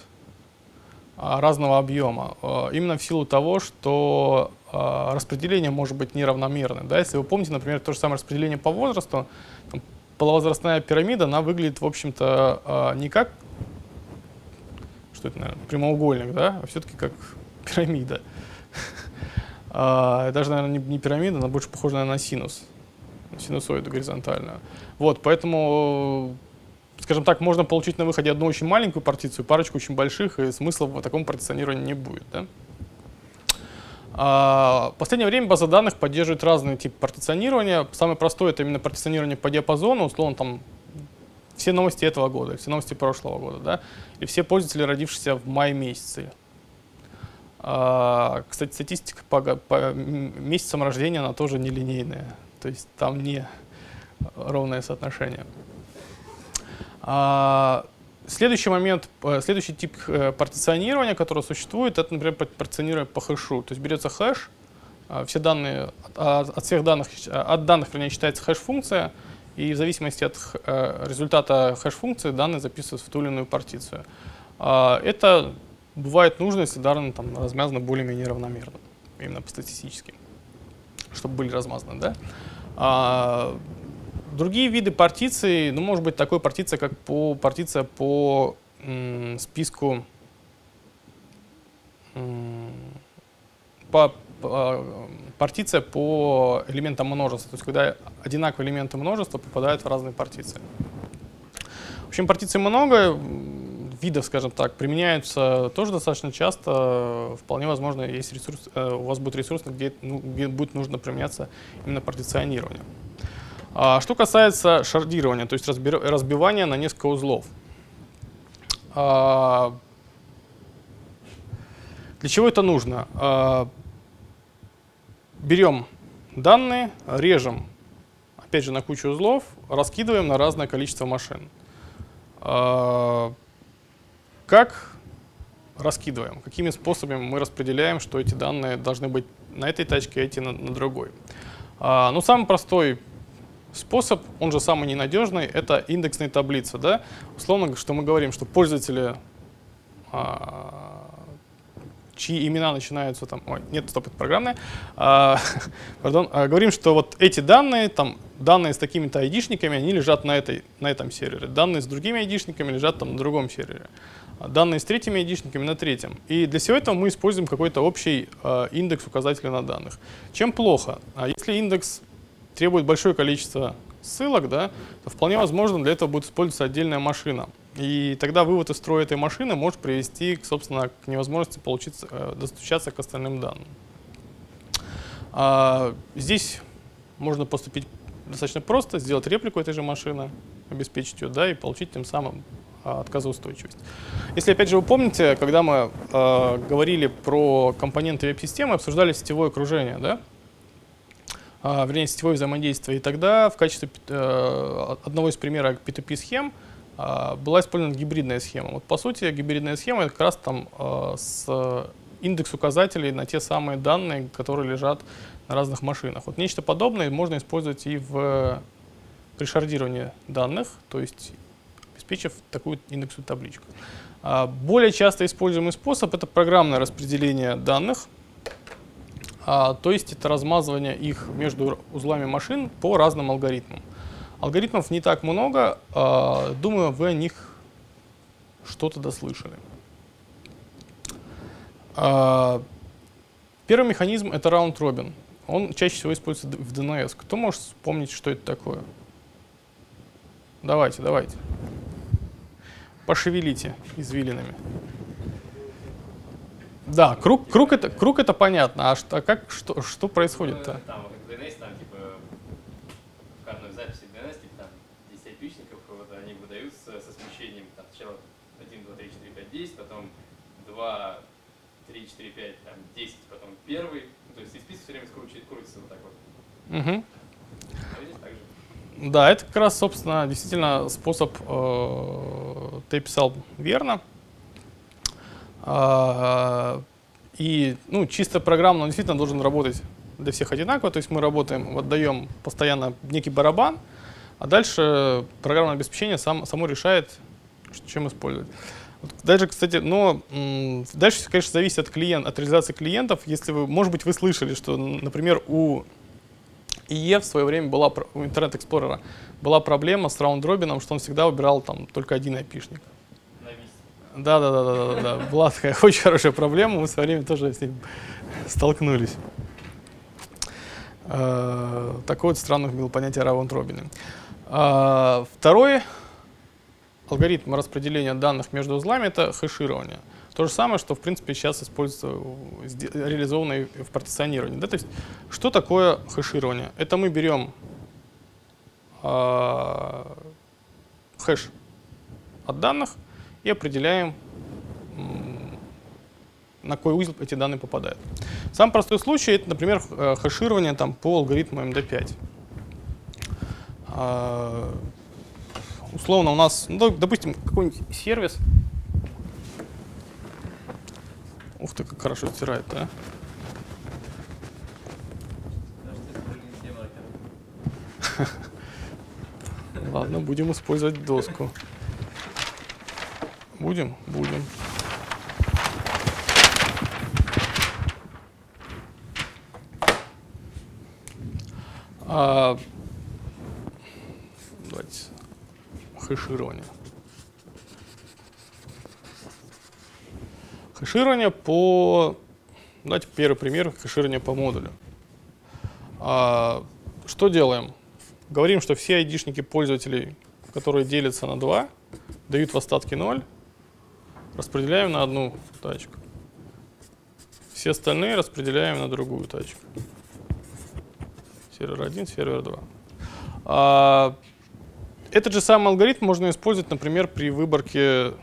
разного объема, именно в силу того, что распределение может быть неравномерным. Да? Если вы помните, например, то же самое распределение по возрасту, там, половозрастная пирамида, она выглядит, в общем-то, не как, что это, наверное, прямоугольник, да? А все-таки как пирамида. Даже, наверное, не пирамида, она больше похожа, наверное, на синус, синусоиду горизонтальную. Вот, поэтому, скажем так, можно получить на выходе одну очень маленькую партицию, парочку очень больших, и смысла в таком партиционировании не будет. Да? В последнее время база данных поддерживает разные типы партиционирования. Самое простое — это именно партиционирование по диапазону, условно, там, все новости этого года, все новости прошлого года, да? И все пользователи, родившиеся в мае месяце. Кстати, статистика по месяцам рождения, она тоже нелинейная, то есть там не ровное соотношение. Следующий момент, следующий тип партиционирования, который существует, это, например, партиционирование по хэшу. То есть берется хэш, все данные, от данных считается хэш-функция, и в зависимости от результата хэш-функции данные записываются в ту или иную партицию. Это бывает нужно, если данные там размазаны более-менее равномерно, именно по статистически, чтобы были размазаны, да? Другие виды партиций, ну, может быть, такой партиция, как партиция по списку, партиция по элементам множества, то есть когда одинаковые элементы множества попадают в разные партиции. В общем, партиций много, видов, скажем так, применяются тоже достаточно часто. Вполне возможно, есть ресурс, у вас будет ресурс, где будет нужно применяться именно партиционирование. Что касается шардирования, то есть разбивания на несколько узлов. Для чего это нужно? Берем данные, режем, опять же, на кучу узлов, раскидываем на разное количество машин. Как раскидываем? Какими способами мы распределяем, что эти данные должны быть на этой тачке, а эти на другой? Ну, самый простой способ, он же самый ненадежный, это индексные таблицы. Да? Условно, что мы говорим, что пользователи, чьи имена начинаются там, ой, нет, стоп, это программные, говорим, что вот эти данные, там, данные с такими-то айдишниками, они лежат на этом сервере, данные с другими айдишниками лежат там на другом сервере, данные с третьими айдишниками на третьем. И для всего этого мы используем какой-то общий индекс указателя на данных. Чем плохо? Если индекс требует большое количество ссылок, да, то вполне возможно, для этого будет использоваться отдельная машина. И тогда вывод из строя этой машины может привести, собственно, к невозможности достучаться к остальным данным. Здесь можно поступить достаточно просто, сделать реплику этой же машины, обеспечить ее, да, и получить тем самым отказоустойчивость. Если, опять же, вы помните, когда мы говорили про компоненты веб-системы, обсуждали сетевое окружение, да? Вернее, сетевое взаимодействие. И тогда в качестве одного из примеров P2P-схем была использована гибридная схема. Вот, по сути, гибридная схема — это как раз там с индекс указателей на те самые данные, которые лежат на разных машинах. Вот нечто подобное можно использовать и при шардировании данных, то есть обеспечив такую индексную табличку. Более часто используемый способ — это программное распределение данных. То есть это размазывание их между узлами машин по разным алгоритмам. Алгоритмов не так много, думаю, вы о них что-то дослышали. Первый механизм — это раунд-робин. Он чаще всего используется в DNS. Кто может вспомнить, что это такое? Давайте, давайте. Пошевелите извилинами. Да, круг это понятно. А как, что происходит-то? Там в DNS, там типа в каждой записи DNS, там 10 отличников, вот, они выдаются со смещением там, сначала 1, 2, 3, 4, 5, 10, потом 2, 3, 4, 5, там, 10, потом 1. То есть и список все время крутится вот так вот. Угу. А здесь также. Да, это как раз, собственно, действительно способ, ты писал верно. И, ну, чисто программно он действительно должен работать для всех одинаково. То есть мы работаем, отдаем постоянно некий барабан, а дальше программное обеспечение само решает, чем использовать. Дальше, кстати, дальше, конечно, зависит от реализации клиентов. Если вы, может быть, вы слышали, что, например, у IE в свое время была, у Internet Explorer была проблема с раунд-робином, что он всегда выбирал там только один IP-шник. Да. Была такая очень хорошая проблема, мы в свое время тоже с ним столкнулись. Такое вот странное было понятие раунд-робина. Второй алгоритм распределения данных между узлами — это хэширование. То же самое, что, в принципе, сейчас используется, реализованное в партиционировании. Да? То есть, что такое хэширование? Это мы берем хэш от данных и определяем, на какой узел эти данные попадают. Самый простой случай — это, например, хэширование там, по алгоритму MD5. условно у нас, ну, допустим, какой-нибудь сервис. Ух ты, как хорошо стирает, да? Ладно, будем использовать доску. Будем? Будем. Давайте хэширование. Хэширование по... Давайте первый пример хэширования по модулю. Что делаем? Говорим, что все айдишники пользователей, которые делятся на 2, дают в остатке 0, распределяем на одну тачку. Все остальные распределяем на другую тачку. Сервер 1, сервер 2. Этот же самый алгоритм можно использовать, например, при выборке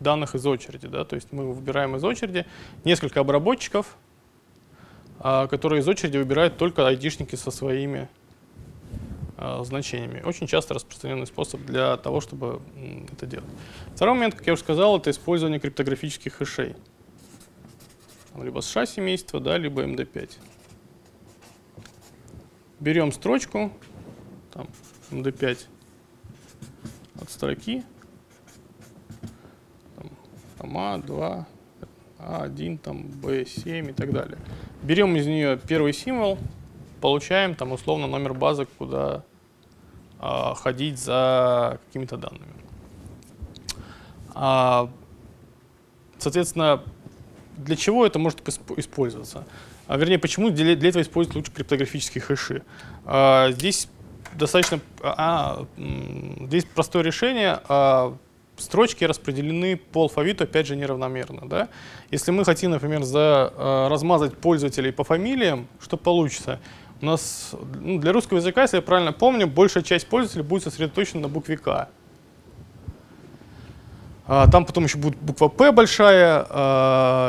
данных из очереди. Да? То есть мы выбираем из очереди несколько обработчиков, которые из очереди выбирают только айдишники со своими значениями. Очень часто распространенный способ для того, чтобы это делать. Второй момент, как я уже сказал, это использование криптографических хэшей. Либо SHA семейства, да, либо MD5. Берем строчку, там, MD5 от строки, там, А2, А1, там, B7 и так далее. Берем из нее первый символ, получаем там условно номер базы, куда ходить за какими-то данными. Соответственно, для чего это может использоваться? Вернее, почему для этого используют лучше криптографические хэши? Здесь достаточно здесь простое решение. Строчки распределены по алфавиту, опять же, неравномерно. Да? Если мы хотим, например, размазать пользователей по фамилиям, что получится? У нас, ну, для русского языка, если я правильно помню, большая часть пользователей будет сосредоточена на букве «К». Там потом еще будет буква «П» большая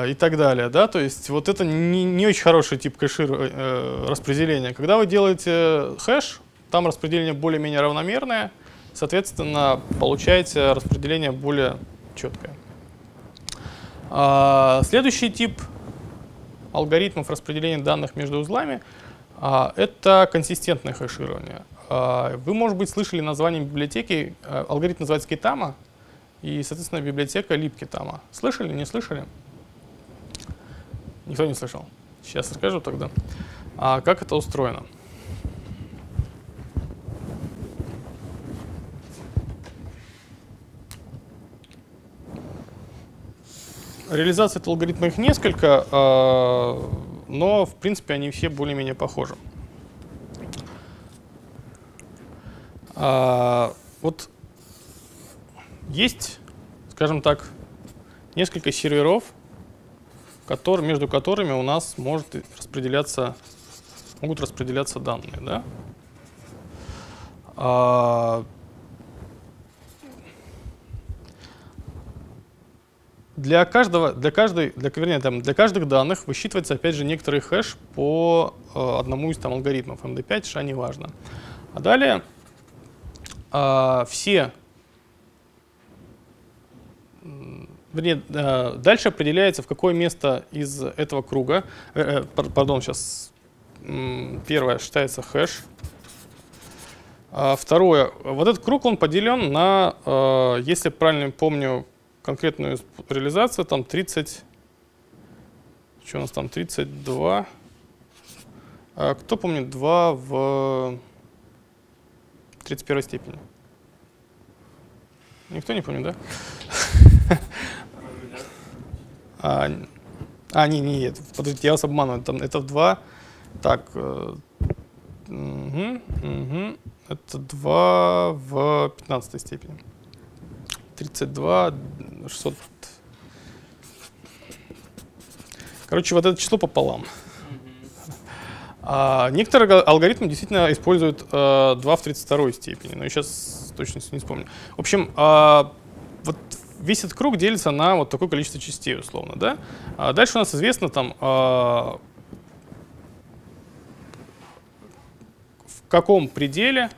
и так далее. Да? То есть вот это не очень хороший тип распределения. Когда вы делаете хэш, там распределение более-менее равномерное. Соответственно, получаете распределение более четкое. Следующий тип алгоритмов распределения данных между узлами — это консистентное хэширование. Вы, может быть, слышали название библиотеки. Алгоритм называется Kitama, и, соответственно, библиотека libkitama. Слышали, не слышали? Никто не слышал. Сейчас расскажу тогда, как это устроено. Реализация этого алгоритма, их несколько, но, в принципе, они все более-менее похожи. Вот есть, скажем так, несколько серверов, между которыми у нас могут распределяться данные. Да? Для каждых данных высчитывается, опять же, некоторый хэш по одному из там алгоритмов, MD5, SHA, неважно. А далее дальше определяется, в какое место из этого круга, первое считается хэш. Второе, вот этот круг, он поделен на, если правильно помню, конкретную реализацию, там 30, что у нас там, 32, кто помнит 2 в 31 степени? Никто не помнит, да? Нет, подождите, я вас обманываю, там, это 2, так, это 2 в 15 степени. 32, 600. Короче, вот это число пополам. Некоторые алгоритмы действительно используют 2 в 32 степени, но я сейчас точно не вспомню. В общем, вот весь этот круг делится на вот такое количество частей, условно. Да? Дальше у нас известно там, в каком пределе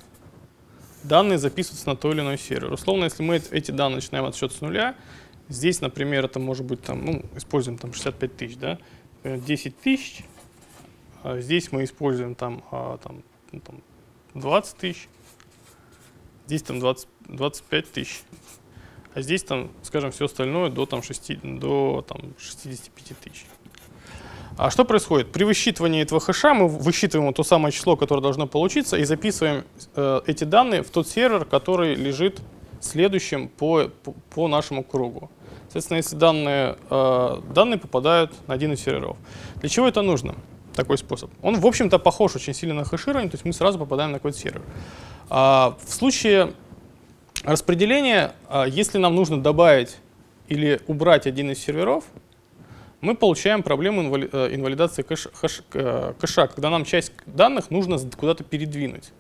данные записываются на той или иной сервер. Условно, если мы эти данные начинаем отсчет с нуля, здесь, например, это может быть, там, ну, используем там 65 тысяч, да, 10 тысяч, а здесь мы используем там, 20 тысяч, здесь там 25 тысяч, а здесь там, скажем, все остальное до, 65 тысяч. А что происходит? При высчитывании этого хэша мы высчитываем то самое число, которое должно получиться, и записываем эти данные в тот сервер, который лежит следующим по нашему кругу. Соответственно, если данные попадают на один из серверов. Для чего это нужно? Такой способ. Он, в общем-то, похож очень сильно на хэширование, то есть мы сразу попадаем на какой-то сервер. В случае распределения, если нам нужно добавить или убрать один из серверов, мы получаем проблему инвалидации кэша, когда нам часть данных нужно куда-то передвинуть.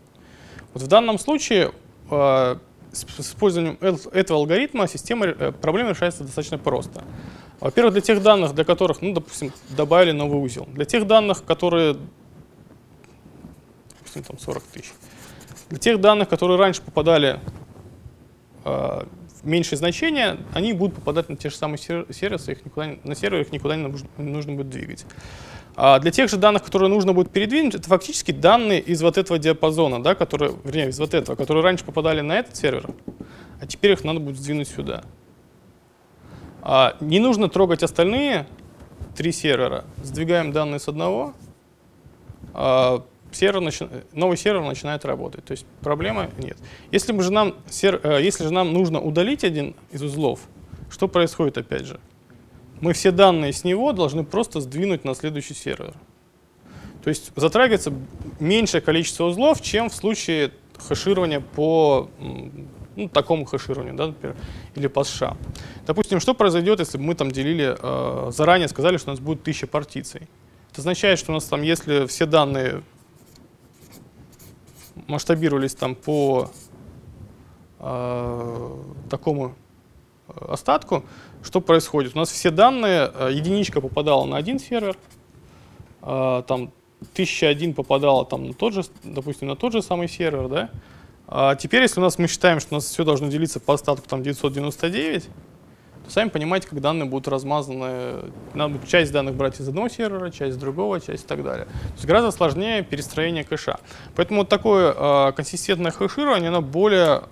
Вот в данном случае с использованием этого алгоритма проблема решается достаточно просто. Во-первых, для тех данных, для которых, ну, допустим, добавили новый узел. Для тех данных, которые, допустим, там 40 тысяч. Для тех данных, которые раньше попадали меньшие значения, они будут попадать на те же самые сервисы, на сервер их никуда не нужно будет двигать. А для тех же данных, которые нужно будет передвинуть, это фактически данные из вот этого диапазона, да, которые, вернее, из вот этого, которые раньше попадали на этот сервер, а теперь их надо будет сдвинуть сюда. Не нужно трогать остальные три сервера. Сдвигаем данные с одного, новый сервер начинает работать, то есть проблемы нет. Если же нам нужно удалить один из узлов, что происходит опять же? Мы все данные с него должны просто сдвинуть на следующий сервер. То есть затрагивается меньшее количество узлов, чем в случае хэширования по такому хэшированию, да, например, или по SHA. Допустим, что произойдет, если бы мы там делили, заранее сказали, что у нас будет 1000 партиций. Это означает, что у нас там, если все данные масштабировались там по такому остатку, что происходит? У нас все данные, единичка попадала на один сервер, там 1001 попадала там на тот же, допустим, на тот же самый сервер, да? А теперь, если у нас мы считаем, что у нас все должно делиться по остатку там 999, то сами понимаете, как данные будут размазаны, надо будет часть данных брать из одного сервера, часть из другого, часть и так далее. То есть гораздо сложнее перестроение кэша. Поэтому вот такое консистентное хэширование, оно более,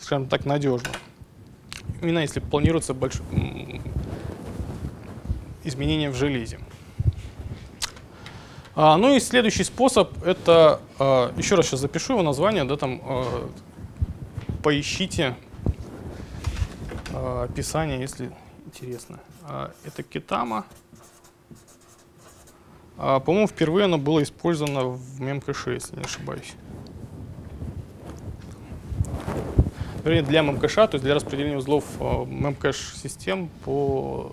скажем так, надежно. Именно если планируется большое изменение в железе. Ну и следующий способ, это, еще раз сейчас запишу его название, да, там, поищите описание, если интересно. Это Kitama. По-моему, впервые оно было использовано в Memcache, если не ошибаюсь. Вернее, для Memcache, то есть для распределения узлов Memcache-систем по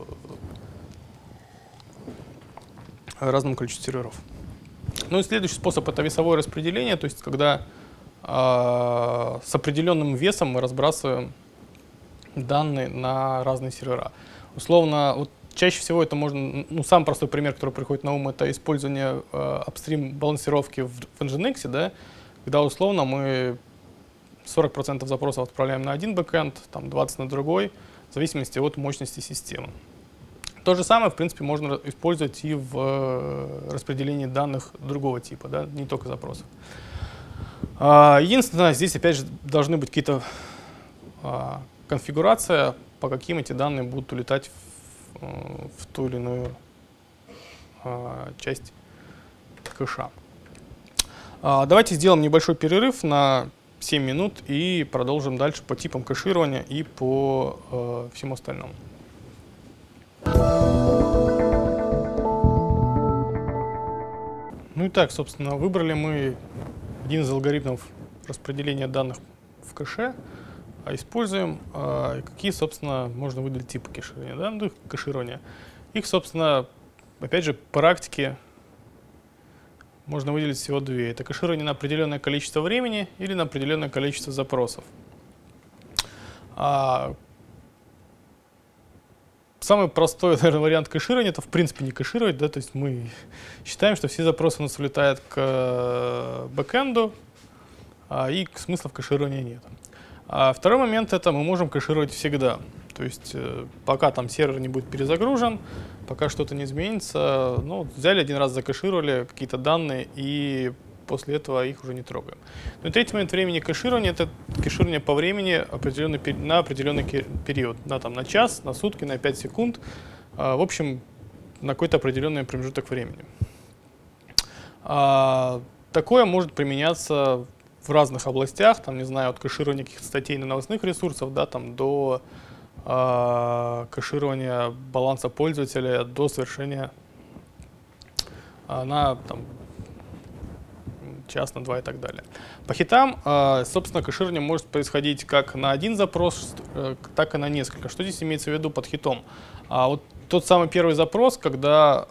разному количеству серверов. Ну и следующий способ — это весовое распределение, то есть когда с определенным весом мы разбрасываем данные на разные сервера. Условно, вот чаще всего это можно, ну, самый простой пример, который приходит на ум, это использование апстрим балансировки в Nginx, да, когда условно мы 40% запросов отправляем на один бэкэнд, там 20% на другой, в зависимости от мощности системы. То же самое, в принципе, можно использовать и в распределении данных другого типа, да, не только запросов. Единственное, здесь опять же должны быть какие-то конфигурация, по каким эти данные будут улетать в ту или иную часть кэша. Давайте сделаем небольшой перерыв на 7 минут и продолжим дальше по типам кэширования и по всему остальному. Ну и так, собственно, выбрали мы один из алгоритмов распределения данных в кэше. Используем, какие, собственно, можно выделить типы кэширования, да? Ну, кэширования. Их, собственно, опять же, практики можно выделить всего две. Это кэширование на определенное количество времени или на определенное количество запросов. Самый простой, наверное, вариант кэширования — это, в принципе, не кэшировать, да? То есть мы считаем, что все запросы у нас улетают к бэкэнду, и смысла в кэшировании нет. А второй момент — это мы можем кэшировать всегда. То есть пока там сервер не будет перезагружен, пока что-то не изменится, ну, взяли один раз, закэшировали какие-то данные и после этого их уже не трогаем. Ну и третий момент времени кэширования — это кэширование по времени на определенный период, на час, на сутки, на 5 секунд, в общем, на какой-то определенный промежуток времени. Такое может применяться в разных областях, там, не знаю, от кэширования каких-то статей на новостных ресурсах, да, там, до кэширования баланса пользователя, до совершения на там, час, на два и так далее. По хитам, собственно, кэширование может происходить как на один запрос, так и на несколько. Что здесь имеется в виду под хитом? Вот тот самый первый запрос, когда,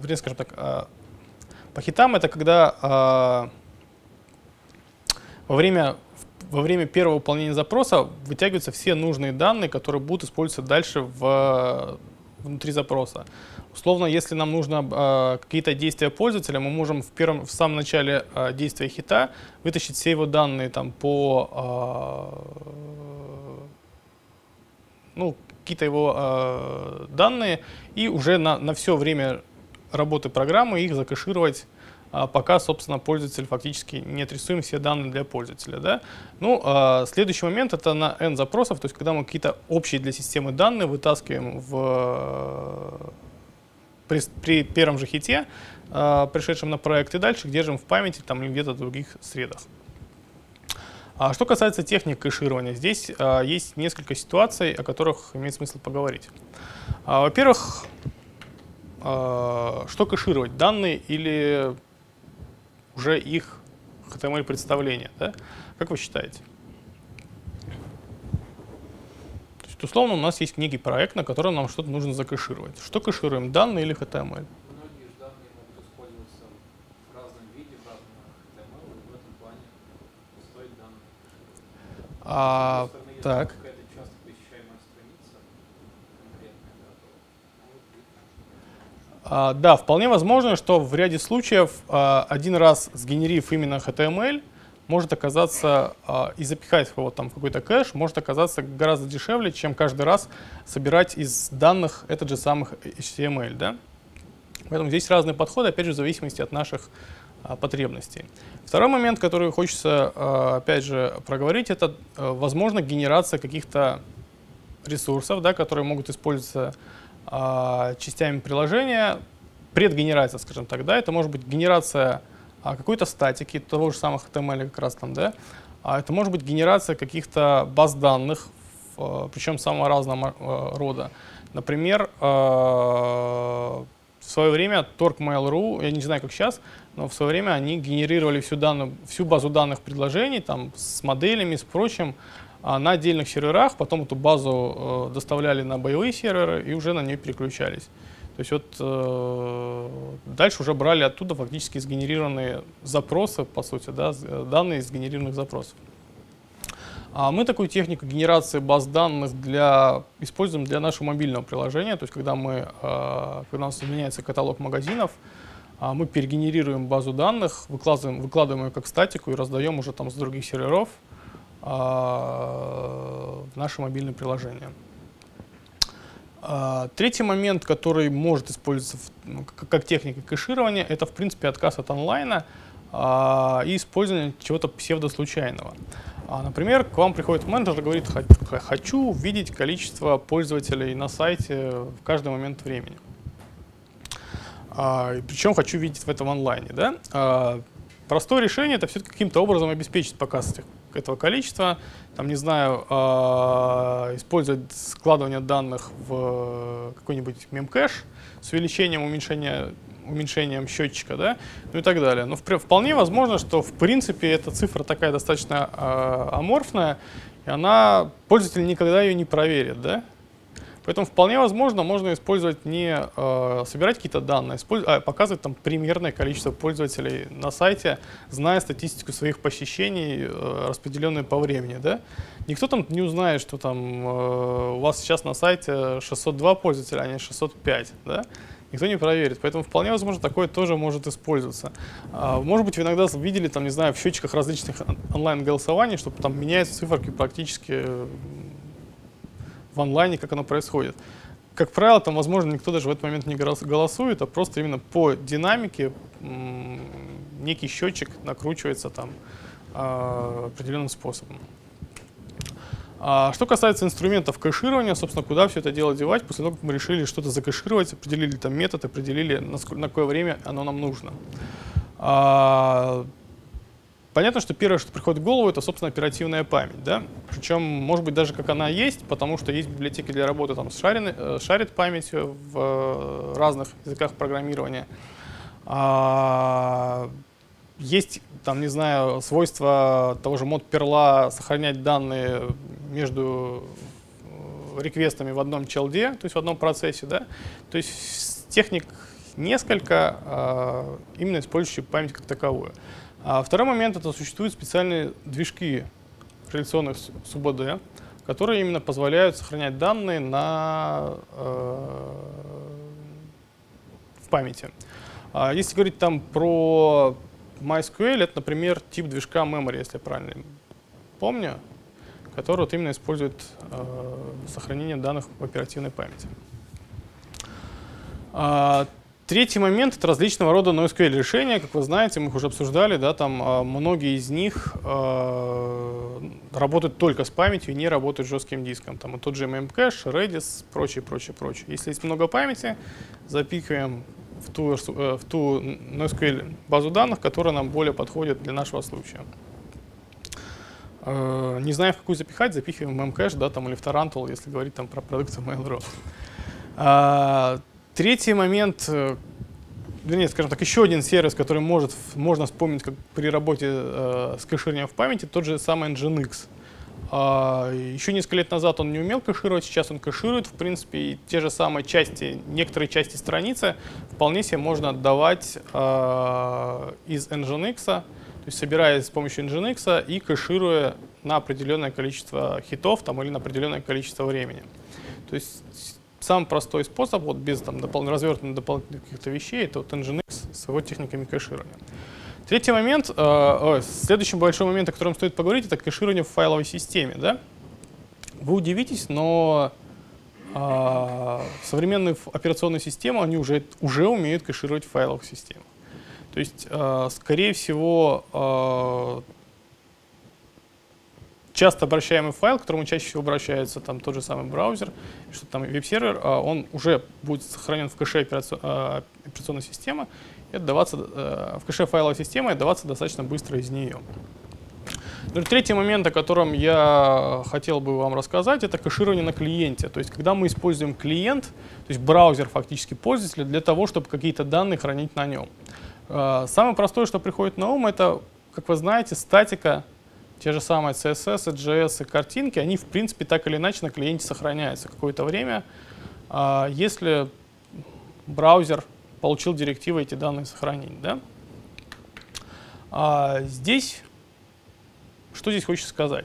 вернее, скажем так, по хитам это когда во время первого выполнения запроса вытягиваются все нужные данные, которые будут использоваться дальше внутри запроса. Условно, если нам нужно какие-то действия пользователя, мы можем в самом начале действия хита вытащить все его данные там, по какие-то его данные и уже на все время работы программы их закэшировать, пока, собственно, пользователь фактически не отрисуем все данные для пользователя. Да? Ну, следующий момент — это на N запросов, то есть когда мы какие-то общие для системы данные вытаскиваем при первом же хите, пришедшем на проект, и дальше держим в памяти там, или где-то в других средах. А что касается техник кэширования, здесь есть несколько ситуаций, о которых имеет смысл поговорить. Во-первых, что кэшировать, данные или уже их HTML-представление, да? Как вы считаете? То есть, условно, у нас есть некий проект, на котором нам что-то нужно закэшировать. Что кэшируем, данные или HTML? Многие же данные могут использоваться в разном виде, в разном HTML, и в этом плане стоит данные кэшировать. Так. Часто посещаемая страница конкретная, да, вполне возможно, что в ряде случаев один раз сгенерив именно HTML, может оказаться и запихать его там в какой-то кэш, может оказаться гораздо дешевле, чем каждый раз собирать из данных этот же самый HTML. Да? Поэтому здесь разные подходы, опять же, в зависимости от наших потребностей. Второй момент, который хочется, опять же, проговорить, это, возможно, генерация каких-то ресурсов, да, которые могут использоваться частями приложения, предгенерация, скажем так, да, это может быть генерация какой-то статики, того же самого HTML как раз там, да, это может быть генерация каких-то баз данных, причем самого разного рода. Например, в свое время Торг Mail.ru, я не знаю, как сейчас, но в свое время они генерировали всю базу данных предложений там, с моделями, с прочим, на отдельных серверах, потом эту базу доставляли на боевые серверы и уже на нее переключались. То есть вот дальше уже брали оттуда фактически сгенерированные запросы, по сути, да, данные из сгенерированных запросов. А мы такую технику генерации баз данных используем для нашего мобильного приложения. То есть когда у нас изменяется каталог магазинов, мы перегенерируем базу данных, выкладываем ее как статику и раздаем уже там с других серверов в наше мобильное приложение. Третий момент, который может использоваться как техника кэширования, это, в принципе, отказ от онлайна и использование чего-то псевдослучайного. Например, к вам приходит менеджер и говорит: «Хочу видеть количество пользователей на сайте в каждый момент времени». Причем хочу видеть в этом онлайне. Да? Простое решение — это все-таки каким-то образом обеспечить показ этого количества, там, не знаю, использовать складывание данных в какой-нибудь мемкэш с увеличением, уменьшением счетчика, да, ну и так далее. Но вполне возможно, что в принципе эта цифра такая достаточно аморфная, и пользователь никогда ее не проверит, да. Поэтому вполне возможно можно использовать не собирать какие-то данные, а показывать там примерное количество пользователей на сайте, зная статистику своих посещений, распределенную по времени. Да? Никто там не узнает, что там у вас сейчас на сайте 602 пользователя, а не 605. Да? никто не проверит. Поэтому вполне возможно, такое тоже может использоваться. Может быть, вы иногда видели, там, не знаю, в счетчиках различных онлайн-голосований, что там меняются циферки практически в онлайне, как оно происходит. Как правило, там, возможно, никто даже в этот момент не голосует, а просто именно по динамике некий счетчик накручивается там определенным способом. Что касается инструментов кэширования, собственно, куда все это дело девать, после того, как мы решили что-то закэшировать, определили там метод, определили, на какое время оно нам нужно. Понятно, что первое, что приходит в голову, это, собственно, оперативная память, да? Причем, может быть, даже как она есть, потому что есть библиотеки для работы там шарит памятью в разных языках программирования. Есть, там, не знаю, свойство того же мод перла сохранять данные между реквестами в одном челде, то есть в одном процессе, да? То есть техник несколько, именно использующих память как таковую. А второй момент — это существуют специальные движки реляционных СУБД, которые именно позволяют сохранять данные в памяти. Если говорить там про MySQL, это, например, тип движка memory, если я правильно помню, который вот именно использует сохранение данных в оперативной памяти. Третий момент — это различного рода NoSQL решения. Как вы знаете, мы их уже обсуждали, да, там многие из них работают только с памятью и не работают с жестким диском. Там и тот же Memcache, Redis, прочее, прочее, прочее. Если есть много памяти, запихиваем в ту NoSQL базу данных, которая нам более подходит для нашего случая. Не знаю, в какую запихать, запихиваем в Memcache, да, там, или в Tarantool, если говорить там про продукцию Mail.ru. Третий момент, вернее, скажем так, еще один сервис, который можно вспомнить как при работе с кэшированием в памяти, тот же самый Nginx. Еще несколько лет назад он не умел кэшировать, сейчас он кэширует, в принципе, и те же самые части, некоторые части страницы вполне себе можно отдавать из Nginx, то есть собирая с помощью Nginx и кэшируя на определенное количество хитов там, или на определенное количество времени. То есть самый простой способ, вот без там, развернутых дополнительных каких-то вещей, это вот Nginx с его техниками кэширования. Третий момент, следующий большой момент, о котором стоит поговорить, это кэширование в файловой системе. Да? Вы удивитесь, но современные операционные системы, они уже умеют кэшировать в файловых системах. То есть, скорее всего, часто обращаемый файл, к которому чаще всего обращается там, тот же самый браузер, что там веб-сервер, он уже будет сохранен в кэше операционной системы, и отдаваться, в кэше файловой системы, и отдаваться достаточно быстро из нее. Ну, третий момент, о котором я хотел бы вам рассказать, это кэширование на клиенте. То есть когда мы используем клиент, то есть браузер фактически пользователя, для того, чтобы какие-то данные хранить на нем. Самое простое, что приходит на ум, это, как вы знаете, статика. Те же самые CSS, JS и картинки, они, в принципе, так или иначе на клиенте сохраняются какое-то время. Если браузер получил директивы эти данные сохранить. Да? Здесь, что здесь хочется сказать?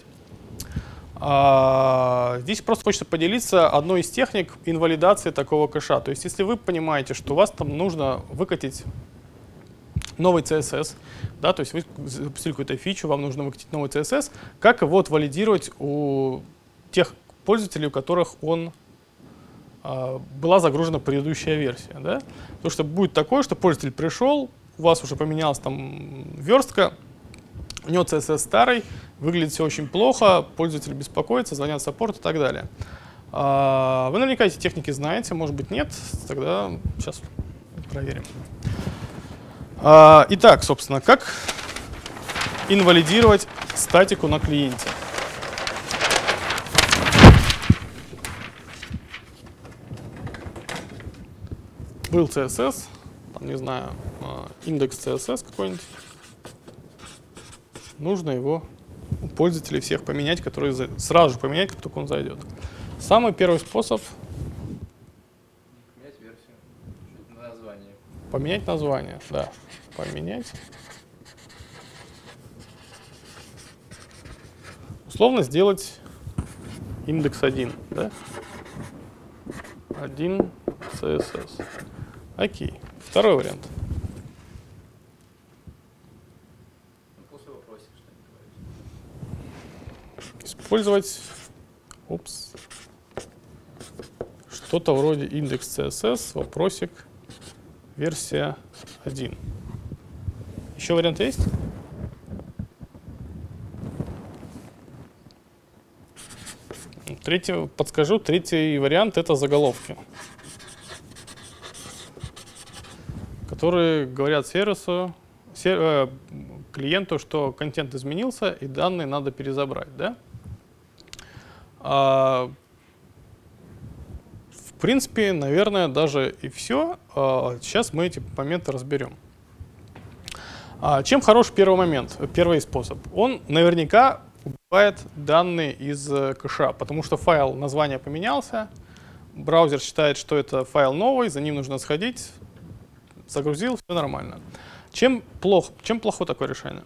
Здесь просто хочется поделиться одной из техник инвалидации такого кэша. То есть если вы понимаете, что у вас там нужно выкатить новый CSS, да, то есть вы запустили какую-то фичу, вам нужно выкатить новый CSS, как его отвалидировать у тех пользователей, у которых была загружена предыдущая версия, да? Потому что будет такое, что пользователь пришел, у вас уже поменялась там верстка, у него CSS старый, выглядит все очень плохо, пользователь беспокоится, звонят в саппорт и так далее. Вы наверняка эти техники знаете, может быть, нет, тогда сейчас проверим. Итак, собственно, как инвалидировать статику на клиенте. Был CSS, там, не знаю, индекс CSS какой-нибудь. Нужно его у пользователей всех поменять, которые сразу же поменять, как только он зайдет. Самый первый способ — поменять версию, название. Поменять название, да. Поменять. Условно сделать индекс 1, да? 1 CSS. Окей. Второй вариант. Использовать что-то вроде индекс CSS, вопросик, версия 1. Еще варианты есть? Третий, подскажу, третий вариант — это заголовки, которые говорят сервису, клиенту, что контент изменился и данные надо перезабрать, да? В принципе, наверное, даже и все. Сейчас мы эти моменты разберем. Чем хорош первый момент, первый способ? Он наверняка убивает данные из кэша, потому что файл, название поменялся, браузер считает, что это файл новый, за ним нужно сходить, загрузил, все нормально. Чем плохо такое решение?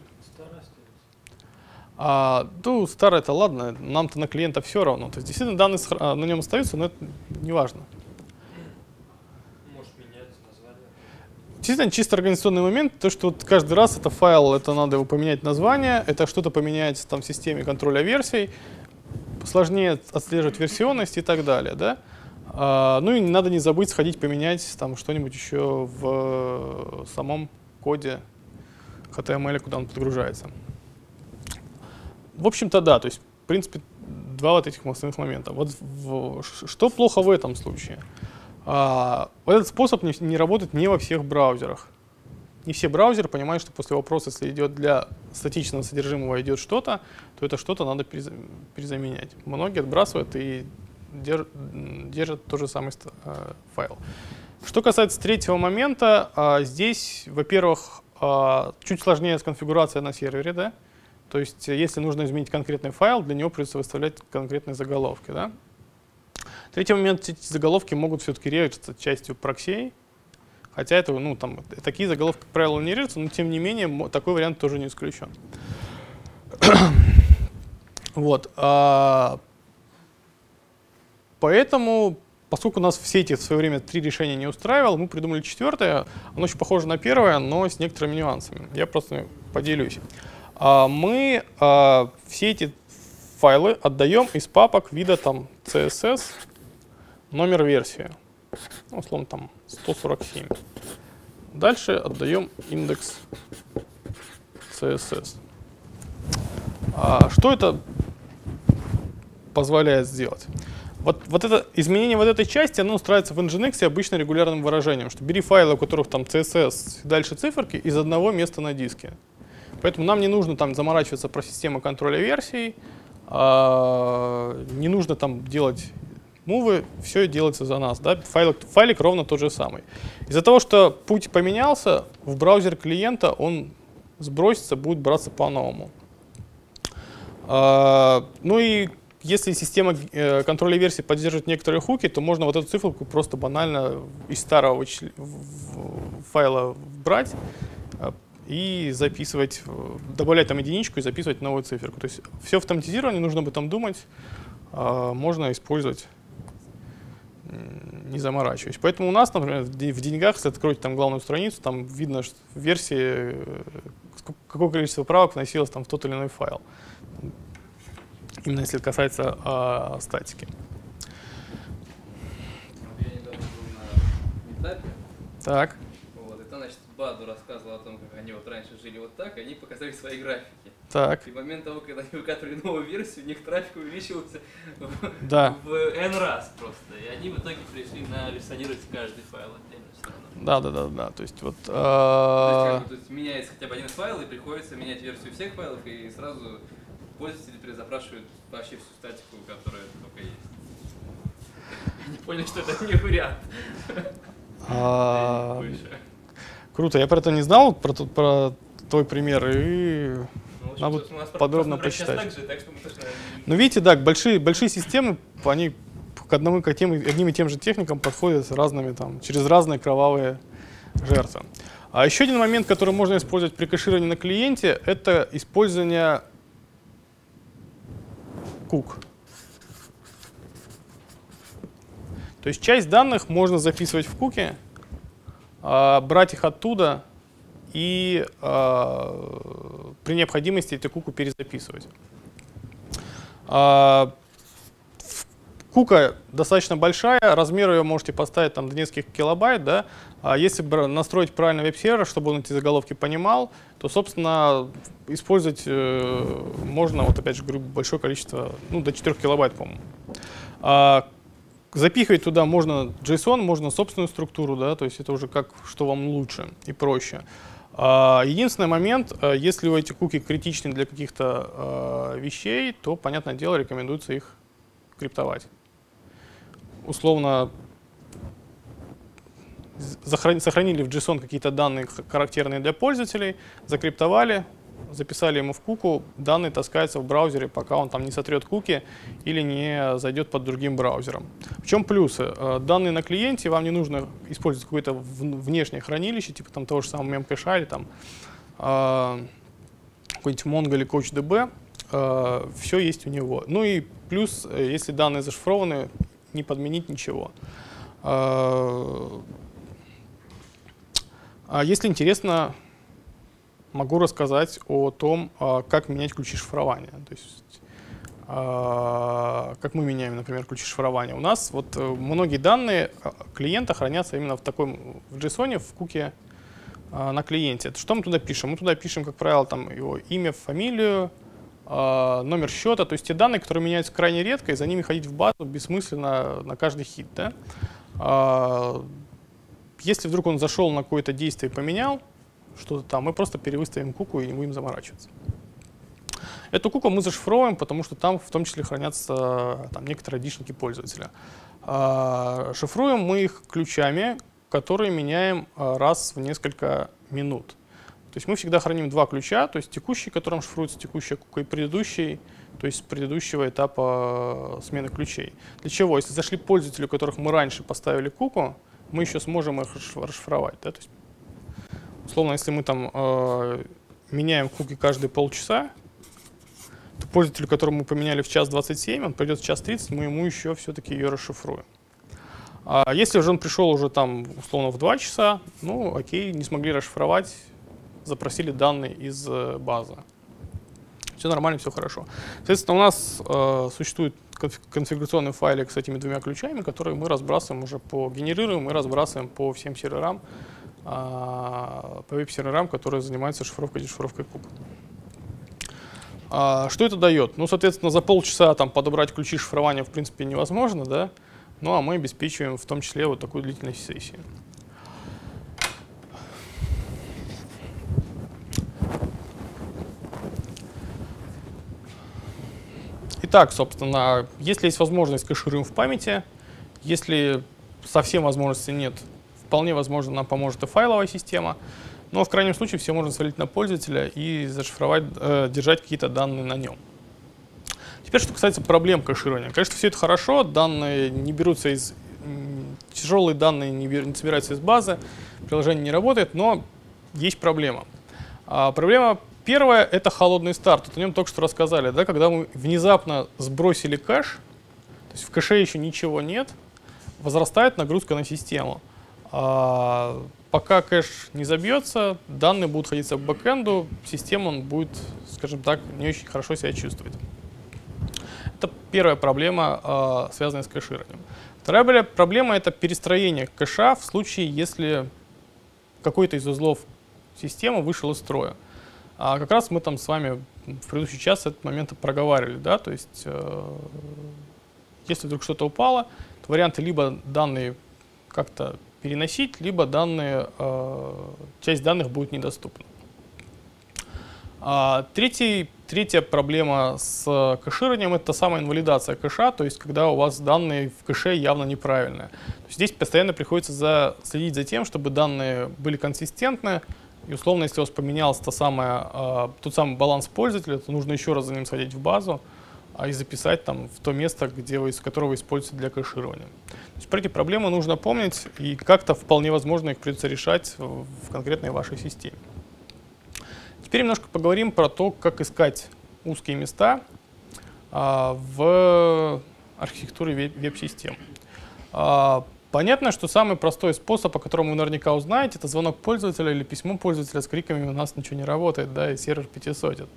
Старое-то ладно, нам-то на клиента все равно. То есть действительно данные на нем остаются, но это не важно. Может меняться название. Действительно, чисто организационный момент, то, что вот каждый раз это файл, это надо его поменять название, это что-то поменяется там в системе контроля версий, сложнее отслеживать версионность и так далее, да? Ну и надо не забыть сходить поменять там что-нибудь еще в самом коде HTML, куда он подгружается. В общем-то, да, то есть, в принципе, два вот этих основных момента. Вот что плохо в этом случае? Вот этот способ не работает не во всех браузерах. Не все браузеры понимают, что после вопроса, если идет для статичного содержимого идет что-то, то это что-то надо перезаменять. Многие отбрасывают и держат тот же самый файл. Что касается третьего момента, здесь, во-первых, чуть сложнее с конфигурацией на сервере, да? То есть, если нужно изменить конкретный файл, для него придется выставлять конкретные заголовки. Да? Третий момент, эти заголовки могут все-таки режется частью проксей. Хотя это, ну, там, такие заголовки, как правило, не режутся, но тем не менее такой вариант тоже не исключен. Вот. Поэтому, поскольку нас все эти в свое время три решения не устраивало, мы придумали четвертое. Оно очень похоже на первое, но с некоторыми нюансами. Я просто поделюсь. Мы все эти файлы отдаем из папок вида там CSS, номер версии, ну, условно там 147. Дальше отдаем индекс CSS. Что это позволяет сделать? Вот это изменение вот этой части, оно устраивается в Nginx обычно регулярным выражением, что бери файлы, у которых там CSS, дальше циферки, из одного места на диске. Поэтому нам не нужно там заморачиваться про систему контроля версий, не нужно там делать мувы, все делается за нас, да? Файлик ровно тот же самый. Из-за того, что путь поменялся, в браузер клиента он сбросится, будет браться по-новому. Ну и если система контроля версий поддерживает некоторые хуки, то можно вот эту циферку просто банально из старого файла брать и записывать, добавлять там единичку и записывать новую циферку. То есть все автоматизировано, не нужно об этом думать, можно использовать, не заморачиваясь. Поэтому у нас, например, в деньгах, если откроете там главную страницу, там видно, что в версии какое количество правок вносилось там в тот или иной файл. Именно если касается статики. Я недавно был на этапе. Так. Баду рассказывал о том, как они вот раньше жили вот так, и они показали свои графики. Так. И в момент того, когда они выкатывали новую версию, у них трафик увеличивался в N раз просто. И они в итоге пришли на версионировать каждый файл отдельно. Да. То есть вот... То есть меняется хотя бы один файл, и приходится менять версию всех файлов, и сразу пользователи перезапрашивают вообще всю статику, которая только есть. Я не понял, что это не вариант. Круто, я про это не знал, про твой пример, и надо подробно почитать. Ну видите, да, большие системы, они одним и тем же техникам подходят с разными, там, через разные кровавые жертвы. А еще один момент, который можно использовать при кэшировании на клиенте, это использование кук. То есть часть данных можно записывать в куки, брать их оттуда и при необходимости эту куку перезаписывать. Кука достаточно большая, размер ее можете поставить там до нескольких килобайт, да? А если настроить правильно веб-сервер, чтобы он эти заголовки понимал, то, собственно, использовать можно, вот опять же говорю, большое количество, ну, до 4 килобайт, по-моему. Запихивать туда можно JSON, можно собственную структуру, да, то есть это уже как, что вам лучше и проще. Единственный момент, если эти куки критичны для каких-то вещей, то, понятное дело, рекомендуется их криптовать. Условно, сохранили в JSON какие-то данные, характерные для пользователей, закриптовали, записали ему в куку, данные таскаются в браузере, пока он там не сотрет куки или не зайдет под другим браузером. В чем плюсы? Данные на клиенте, вам не нужно использовать какое-то внешнее хранилище, типа там того же самого Memcache или там какой-нибудь Mongo или CouchDB. Все есть у него. Ну и плюс, если данные зашифрованы, не подменить ничего. Если интересно, могу рассказать о том, как менять ключи шифрования. То есть, как мы меняем, например, ключи шифрования. У нас вот многие данные клиента хранятся именно в таком, в JSON, в куке на клиенте. Что мы туда пишем? Мы туда пишем, как правило, там его имя, фамилию, номер счета, то есть те данные, которые меняются крайне редко, и за ними ходить в базу бессмысленно на каждый хит. Да? Если вдруг он зашел на какое-то действие и поменял что-то там, мы просто перевыставим куку и не будем заморачиваться. Эту куку мы зашифровываем, потому что там в том числе хранятся там некоторые айдишники пользователя. Шифруем мы их ключами, которые меняем раз в несколько минут. То есть мы всегда храним два ключа, то есть текущий, которым шифруется текущая кука, и предыдущий, то есть предыдущего этапа смены ключей. Для чего? Если зашли пользователи, у которых мы раньше поставили куку, мы еще сможем их расшифровать. Да? То есть, условно, если мы там меняем куки каждые полчаса, то пользователю, которому мы поменяли в час 27, он придет в час 30, мы ему еще все-таки ее расшифруем. А если же он пришел уже там, условно, в 2 часа, ну окей, не смогли расшифровать, запросили данные из базы. Все нормально, все хорошо. Соответственно, у нас существует конфигурационный файлик с этими двумя ключами, которые мы разбрасываем уже по генерируем и разбрасываем по всем серверам, по веб-серверам, которые занимаются шифровкой и дешифровкой кук. Что это дает? Ну, соответственно, за полчаса там подобрать ключи шифрования в принципе невозможно, да? Ну, а мы обеспечиваем в том числе вот такую длительность сессии. Итак, собственно, если есть возможность, кэшируем в памяти. Если совсем возможности нет, вполне возможно, нам поможет и файловая система. Но в крайнем случае все можно свалить на пользователя и зашифровать, держать какие-то данные на нем. Теперь, что касается проблем кэширования. Конечно, все это хорошо, данные не берутся из... Тяжелые данные не собираются из базы, приложение не работает, но есть проблема. Проблема первое — это холодный старт. Вот о нем только что рассказали, да, когда мы внезапно сбросили кэш, то есть в кэше еще ничего нет, возрастает нагрузка на систему. Пока кэш не забьется, данные будут ходиться к бэкэнду, система будет, скажем так, не очень хорошо себя чувствовать. Это первая проблема, связанная с кэшированием. Вторая проблема — это перестроение кэша в случае, если какой-то из узлов системы вышел из строя. А как раз мы там с вами в предыдущий час этот момент проговаривали, да, то есть если вдруг что-то упало, то варианты либо данные как-то переносить, либо данные, часть данных будет недоступна. Третья проблема с кэшированием — это та самая инвалидация кэша, то есть когда у вас данные в кэше явно неправильные. То есть здесь постоянно приходится следить за тем, чтобы данные были консистентны. И условно, если у вас поменялся тот самый баланс пользователя, то нужно еще раз за ним сходить в базу и записать там в то место, которое вы используете для кэширования. То есть про эти проблемы нужно помнить, и как-то вполне возможно их придется решать в конкретной вашей системе. Теперь немножко поговорим про то, как искать узкие места в архитектуре веб-систем. Понятно, что самый простой способ, о котором вы наверняка узнаете, это звонок пользователя или письмо пользователя с криками «у нас ничего не работает», да, и сервер 500.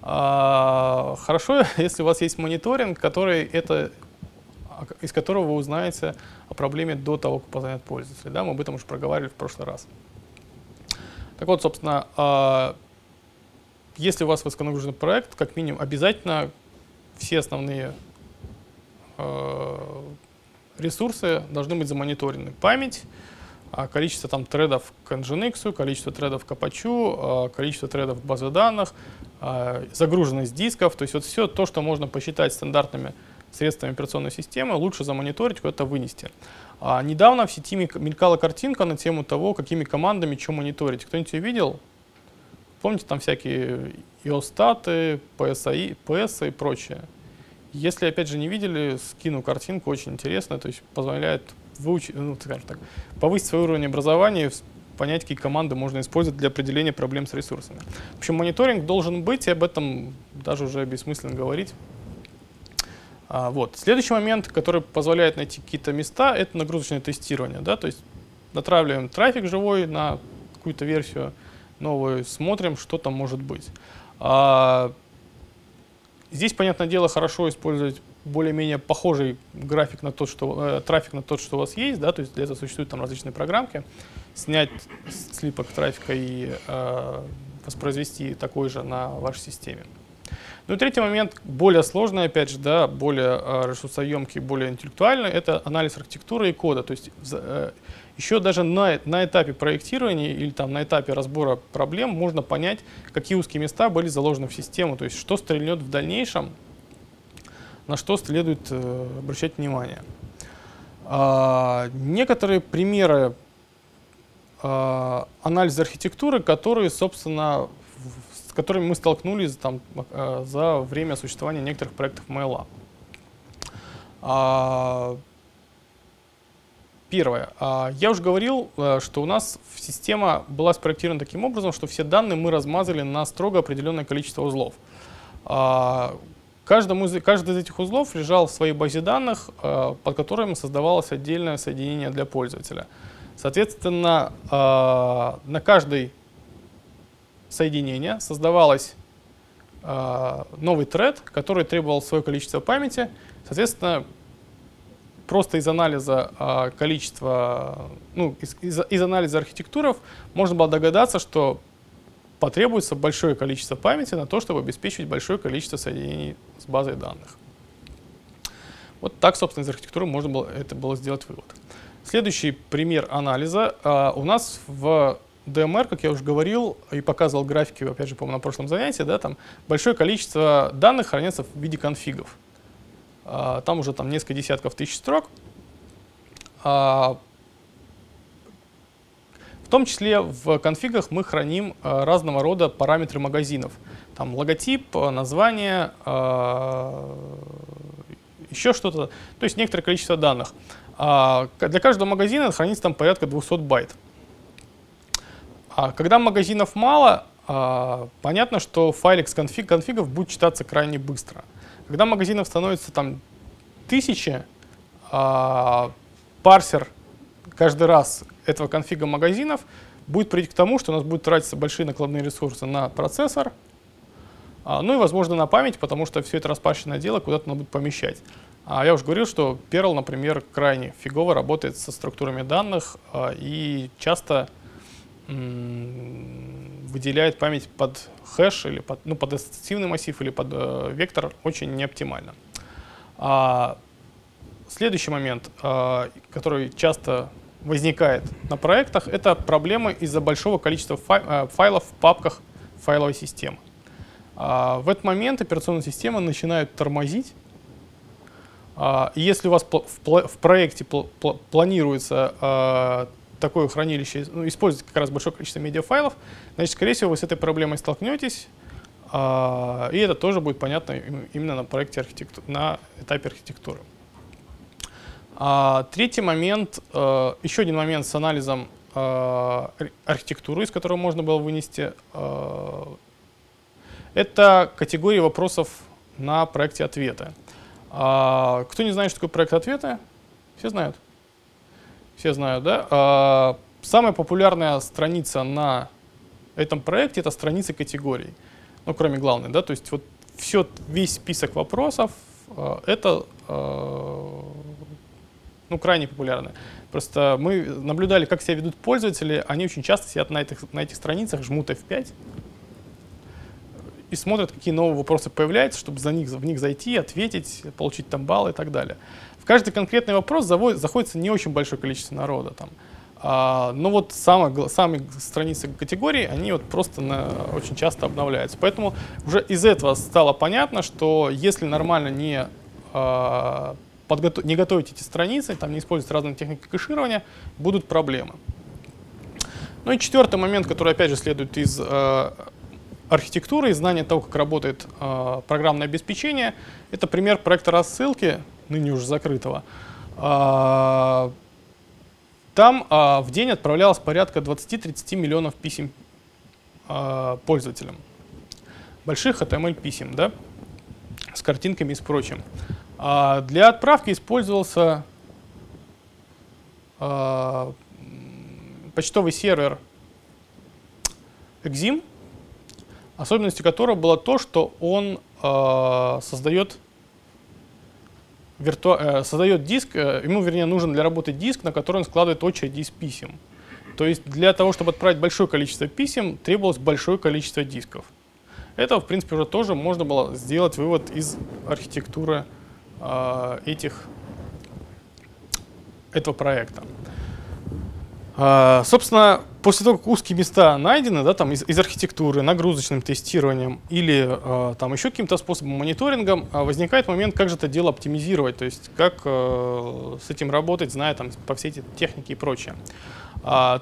Хорошо, если у вас есть мониторинг, из которого вы узнаете о проблеме до того, как позвонят пользователи. Да, мы об этом уже проговаривали в прошлый раз. Так вот, собственно, если у вас высоконагруженный проект, как минимум, обязательно все основные ресурсы должны быть замониторены. Память, количество там тредов к Nginx, количество тредов к Apache, количество тредов к базе данных, загруженность дисков. То есть вот все то, что можно посчитать стандартными средствами операционной системы, лучше замониторить, куда-то вынести. Недавно в сети мелькала картинка на тему того, какими командами что мониторить. Кто-нибудь ее видел? Помните, там всякие иостаты, PS и прочее. Если, опять же, не видели, скину картинку, очень интересно, то есть позволяет выучить, ну, скажем так, повысить свой уровень образования, понять, какие команды можно использовать для определения проблем с ресурсами. В общем, мониторинг должен быть, и об этом даже уже бессмысленно говорить. Вот. Следующий момент, который позволяет найти какие-то места, это нагрузочное тестирование. Да? То есть натравливаем трафик живой на какую-то версию новую, смотрим, что там может быть. Здесь, понятное дело, хорошо использовать более-менее похожий график на тот, что, трафик на тот, что у вас есть. Да? То есть для этого существуют там различные программки. Снять слипок трафика и воспроизвести такой же на вашей системе. Ну и третий момент, более сложный, опять же, да, более ресурсоемкий, более интеллектуальный, это анализ архитектуры и кода. То есть еще даже на этапе проектирования или там, на этапе разбора проблем можно понять, какие узкие места были заложены в систему, то есть что стрельнет в дальнейшем, на что следует обращать внимание. Некоторые примеры анализа архитектуры, которые, собственно, с которыми мы столкнулись там, за время существования некоторых проектов Mail.ru. Первое. Я уже говорил, что у нас система была спроектирована таким образом, что все данные мы размазали на строго определенное количество узлов. Каждый из этих узлов лежал в своей базе данных, под которым создавалось отдельное соединение для пользователя. Соответственно, на каждой соединение создавалось новый тред, который требовал свое количество памяти. Соответственно, просто из анализа анализа архитектуров можно было догадаться, что потребуется большое количество памяти на то, чтобы обеспечить большое количество соединений с базой данных. Вот так, собственно, из архитектуры можно было сделать вывод. Следующий пример анализа у нас в DMR, как я уже говорил и показывал графики, опять же, по-моему, на прошлом занятии, да, там большое количество данных хранится в виде конфигов. Там уже там, несколько десятков тысяч строк. В том числе в конфигах мы храним разного рода параметры магазинов. Там логотип, название, еще что-то. То есть некоторое количество данных. Для каждого магазина хранится там порядка 200 байт. Когда магазинов мало, понятно, что файлик с конфигов будет читаться крайне быстро. Когда магазинов становится там тысячи, парсер каждый раз этого конфига магазинов будет прийти к тому, что у нас будут тратиться большие накладные ресурсы на процессор, ну и, возможно, на память, потому что все это распарщенное дело куда-то надо будет помещать. Я уже говорил, что Perl, например, крайне фигово работает со структурами данных и часто выделяет память под хэш, или под ассоциативный массив, или под вектор, очень неоптимально. Следующий момент, который часто возникает на проектах, это проблемы из-за большого количества файлов в папках файловой системы. В этот момент операционная система начинает тормозить. Если у вас в проекте планируется такое хранилище, ну, использовать как раз большое количество медиафайлов, значит, скорее всего, вы с этой проблемой столкнетесь, и это тоже будет понятно именно на проекте на этапе архитектуры. Третий момент, еще один момент с анализом архитектуры, из которого можно было вынести, это категории вопросов на проекте ответа. Кто не знает, что такое проект ответа, все знают. Все знают, да? Самая популярная страница на этом проекте — это страницы категорий. Ну, кроме главной, да? То есть вот все, весь список вопросов — это ну, крайне популярно. Просто мы наблюдали, как себя ведут пользователи. Они очень часто сидят на этих страницах, жмут F5 и смотрят, какие новые вопросы появляются, чтобы в них зайти, ответить, получить там баллы и так далее. В каждый конкретный вопрос заходится не очень большое количество народа. Там. Но вот сами страницы категорий, они вот просто очень часто обновляются. Поэтому уже из этого стало понятно, что если нормально не готовить эти страницы, там не использовать разные техники кэширования, будут проблемы. Ну и четвертый момент, который опять же следует из архитектуры и знания того, как работает программное обеспечение, это пример проекта рассылки, ныне уже закрытого. Там в день отправлялось порядка 20-30 миллионов писем пользователям. Больших HTML-писем, да, с картинками и с прочим. Для отправки использовался почтовый сервер Exim, особенностью которого было то, что он создает диск, ему, вернее, нужен для работы диск, на который он складывает очереди из писем. То есть для того, чтобы отправить большое количество писем, требовалось большое количество дисков. Это, в принципе, уже тоже можно было сделать вывод из архитектуры этого проекта. Собственно, после того, как узкие места найдены, да, там из архитектуры, нагрузочным тестированием или там еще каким-то способом мониторингом, возникает момент, как же это дело оптимизировать, то есть как с этим работать, зная там, по всей этой технике и прочее.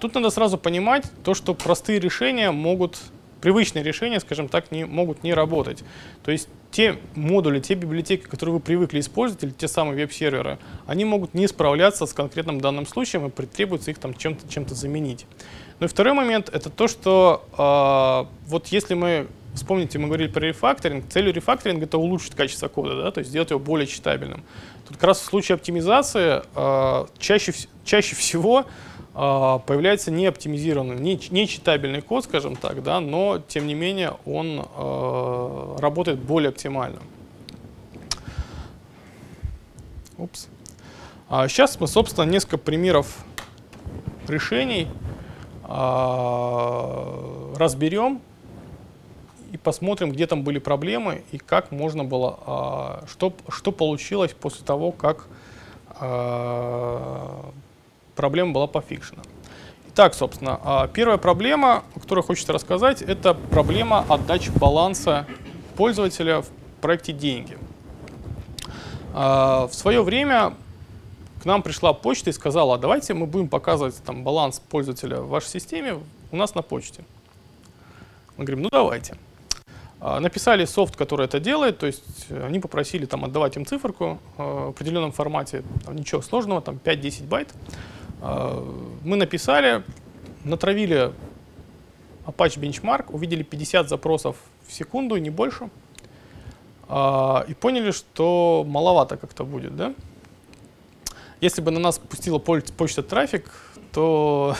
Тут надо сразу понимать то, что простые решения могут, привычные решения, скажем так, могут не работать. То есть те модули, те библиотеки, которые вы привыкли использовать, или те самые веб-серверы, они могут не справляться с конкретным данным случаем и потребуется их там чем-то заменить. Ну и второй момент — это то, что вот если мы вспомните, мы говорили про рефакторинг, целью рефакторинга — это улучшить качество кода, да, то есть сделать его более читабельным. Тут как раз в случае оптимизации чаще всего появляется неоптимизированный, нечитабельный код, скажем так, да, но тем не менее он работает более оптимально. Сейчас мы, собственно, несколько примеров решений разберем и посмотрим, где там были проблемы и как можно было, что получилось после того, как проблема была пофикшена. Итак, собственно, первая проблема, о которой хочется рассказать, это проблема отдачи баланса пользователя в проекте «Деньги». В свое время к нам пришла почта и сказала: а давайте мы будем показывать там баланс пользователя в вашей системе у нас на почте. Мы говорим: ну давайте. Написали софт, который это делает, то есть они попросили там отдавать им циферку в определенном формате, там, ничего сложного, там 5-10 байт. Мы написали, натравили Apache бенчмарк, увидели 50 запросов в секунду, не больше, и поняли, что маловато как-то будет, да? Если бы на нас пустила почта трафик, то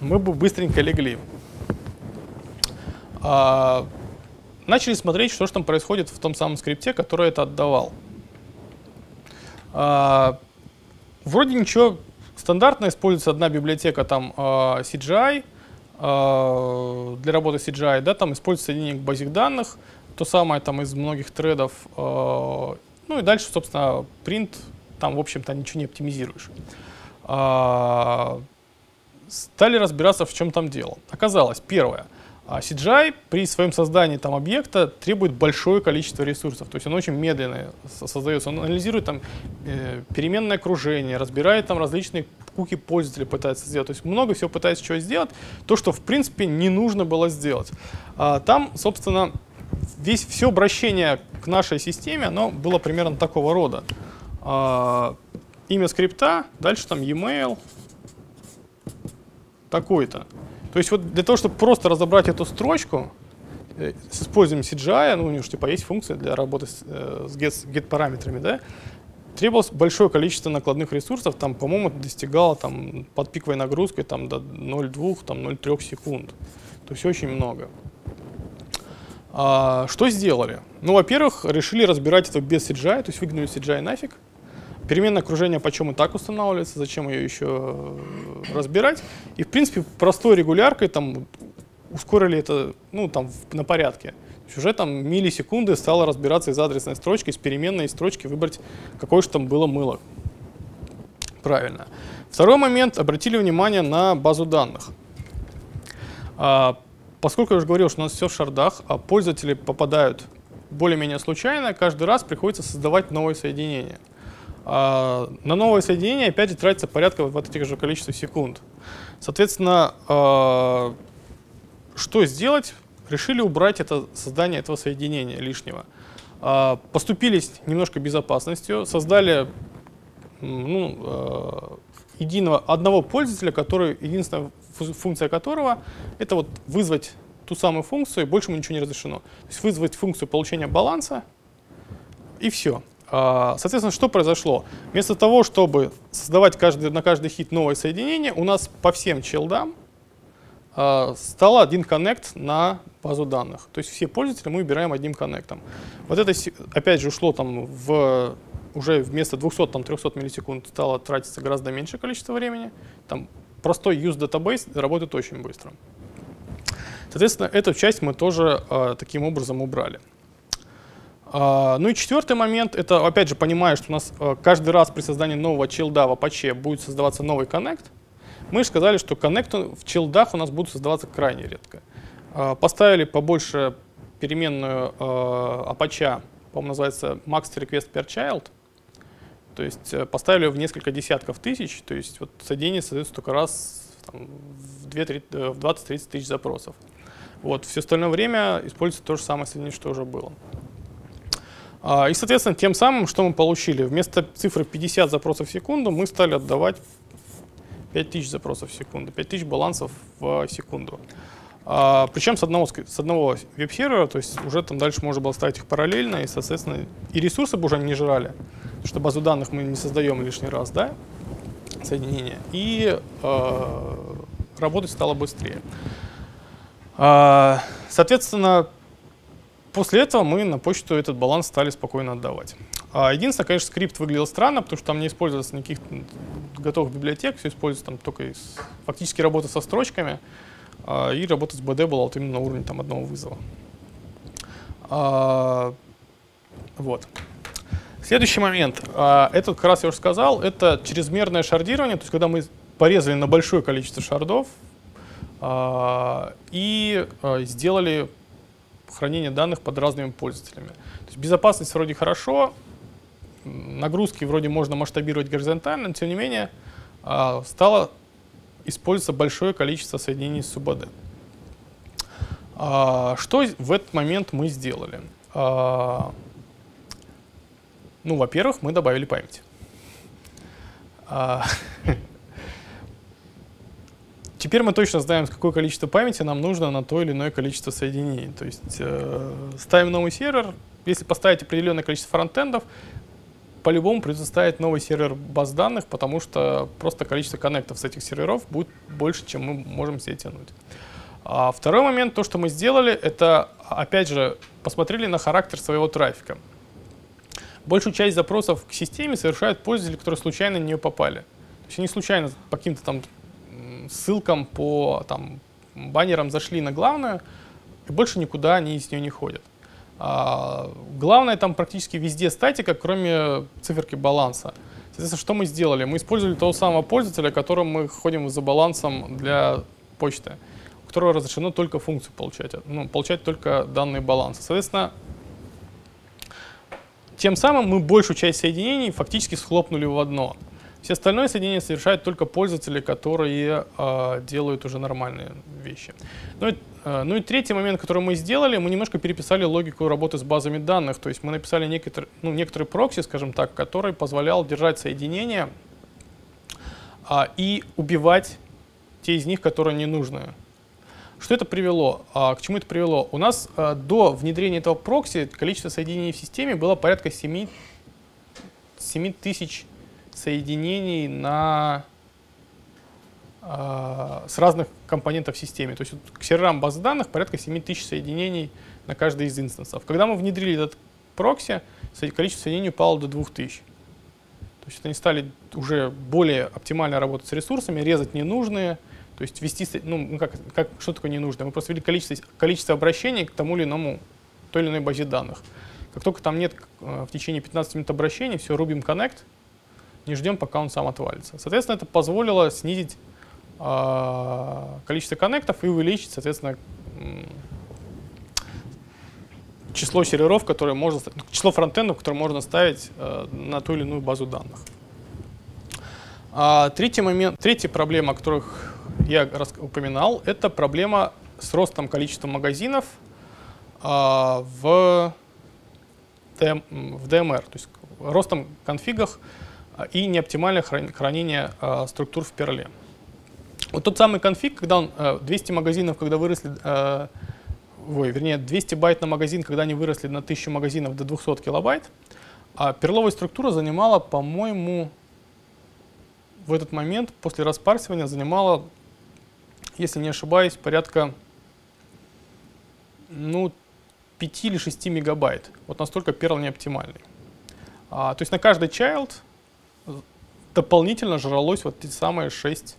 мы бы быстренько легли. Начали смотреть, что же там происходит в том самом скрипте, который это отдавал. Вроде ничего, стандартно используется одна библиотека там, CGI, для работы CGI, да, там используется соединение базик данных, то самое там из многих тредов, ну и дальше, собственно, print, там, в общем-то, ничего не оптимизируешь. Стали разбираться, в чем там дело. Оказалось, первое, CGI при своем создании там объекта требует большое количество ресурсов, то есть он очень медленно создается, он анализирует там переменное окружение, разбирает там различные куки пользователя, пытается сделать, то есть много всего пытается чего сделать, то, что в принципе не нужно было сделать. Там, собственно, все обращение к нашей системе, оно было примерно такого рода. Имя скрипта, дальше там e-mail, такой-то. То есть вот для того, чтобы просто разобрать эту строчку, с использованием CGI, ну у него же типа есть функция для работы с get-параметрами, да, Требовалось большое количество накладных ресурсов, там, по-моему, достигало там, под пиковой нагрузкой там, до 0,2-0,3 секунд. То есть очень много. Что сделали? Ну, во-первых, решили разбирать это без CGI, то есть выгнали CGI нафиг. Переменное окружение почем и так устанавливается, зачем ее еще разбирать. И, в принципе, простой регуляркой там, ускорили это ну, там, на порядке. Уже там миллисекунды стало разбираться из адресной строчки, из переменной строчки выбрать, какое же там было мыло. Правильно. Второй момент. Обратили внимание на базу данных. Поскольку я уже говорил, что у нас все в шардах, а пользователи попадают более-менее случайно, каждый раз приходится создавать новые соединения. На новое соединение опять же тратится порядка вот этих же количества секунд. Соответственно, что сделать? Решили убрать это создание этого соединения лишнего. Поступились немножко безопасностью, создали одного пользователя, который, единственная функция которого — это вот вызвать ту самую функцию, и больше ему ничего не разрешено. То есть вызвать функцию получения баланса, и все. Соответственно, что произошло? Вместо того, чтобы создавать на каждый хит новое соединение, у нас по всем чилдам стало один коннект на базу данных. То есть все пользователи мы убираем одним коннектом. Вот это, опять же, ушло там уже вместо 200-300 миллисекунд стало тратиться гораздо меньшее количество времени. Там простой use database работает очень быстро. Соответственно, эту часть мы тоже таким образом убрали. Ну и четвертый момент, это, опять же, понимая, что у нас каждый раз при создании нового чилда в Apache будет создаваться новый коннект, мы же сказали, что коннекты в чилдах у нас будут создаваться крайне редко. Поставили побольше переменную Apache, по-моему, называется max request per child. То есть поставили в несколько десятков тысяч, то есть вот соединение создается только раз там, в 20-30 тысяч запросов. Вот, все остальное время используется то же самое соединение, что уже было. И, соответственно, тем самым, что мы получили, вместо цифры 50 запросов в секунду мы стали отдавать 5000 запросов в секунду, 5000 балансов в секунду. Причем с одного веб-сервера, то есть уже там дальше можно было ставить их параллельно, и, соответственно, и ресурсы бы уже не жрали, потому что базу данных мы не создаем лишний раз, да, соединение, и работать стало быстрее. Соответственно, после этого мы на почту этот баланс стали спокойно отдавать. Единственное, конечно, скрипт выглядел странно, потому что там не использовалось никаких готовых библиотек, все используется там только фактически работа со строчками, и работа с BD была вот именно на уровне там, одного вызова. Вот. Следующий момент. Это как раз я уже сказал, это чрезмерное шардирование, то есть когда мы порезали на большое количество шардов и сделали хранение данных под разными пользователями. То есть безопасность вроде хорошо, нагрузки вроде можно масштабировать горизонтально, но тем не менее стало использоваться большое количество соединений с УБД. Что в этот момент мы сделали? Ну, во-первых, мы добавили память. Теперь мы точно знаем, какое количество памяти нам нужно на то или иное количество соединений. То есть ставим новый сервер. Если поставить определенное количество фронтендов, по-любому придется ставить новый сервер баз данных, потому что просто количество коннектов с этих серверов будет больше, чем мы можем себе тянуть. А второй момент, то, что мы сделали, это, опять же, посмотрели на характер своего трафика. Большую часть запросов к системе совершают пользователи, которые случайно на нее попали. То есть они случайно по каким-то там ссылкам, по там, баннерам зашли на главную, и больше никуда они из нее не ходят. Главное там практически везде статика, кроме циферки баланса. Соответственно, что мы сделали? Мы использовали того самого пользователя, которым мы ходим за балансом для почты, у которого разрешено только функцию получать только данные баланса. Соответственно, тем самым мы большую часть соединений фактически схлопнули в одно. Все остальное соединение совершают только пользователи, которые делают уже нормальные вещи. Ну и третий момент, который мы сделали, мы немножко переписали логику работы с базами данных. То есть мы написали некоторый прокси, скажем так, который позволял держать соединения и убивать те из них, которые не нужны. Что это привело? К чему это привело? У нас до внедрения этого прокси количество соединений в системе было порядка 7 7000 соединений на, с разных компонентов в системе. То есть к серверам базы данных порядка 7000 соединений на каждой из инстансов. Когда мы внедрили этот прокси, количество соединений упало до 2000. То есть они стали уже более оптимально работать с ресурсами, резать ненужные. То есть вести, ну, что такое ненужное? Мы просто ввели количество обращений к тому или иному, той или иной базе данных. Как только там нет в течение 15 минут обращений, все, рубим connect, не ждем, пока он сам отвалится. Соответственно, это позволило снизить количество коннектов и увеличить, соответственно, число серверов, которые можно, число фронтендов, которые можно ставить на ту или иную базу данных. Третья проблема, о которых я упоминал, это проблема с ростом количества магазинов в DMR, то есть ростом конфигов и неоптимальное хранение структур в Перле. Вот тот самый конфиг, когда он 200 магазинов, когда выросли, вернее 200 байт на магазин, когда они выросли на 1000 магазинов до 200 килобайт, а перловая структура занимала, по-моему, в этот момент после распарсивания занимала, если не ошибаюсь, порядка, ну, 5 или 6 мегабайт. Вот настолько Perl не оптимальный. То есть на каждый child дополнительно жралось вот те самые 6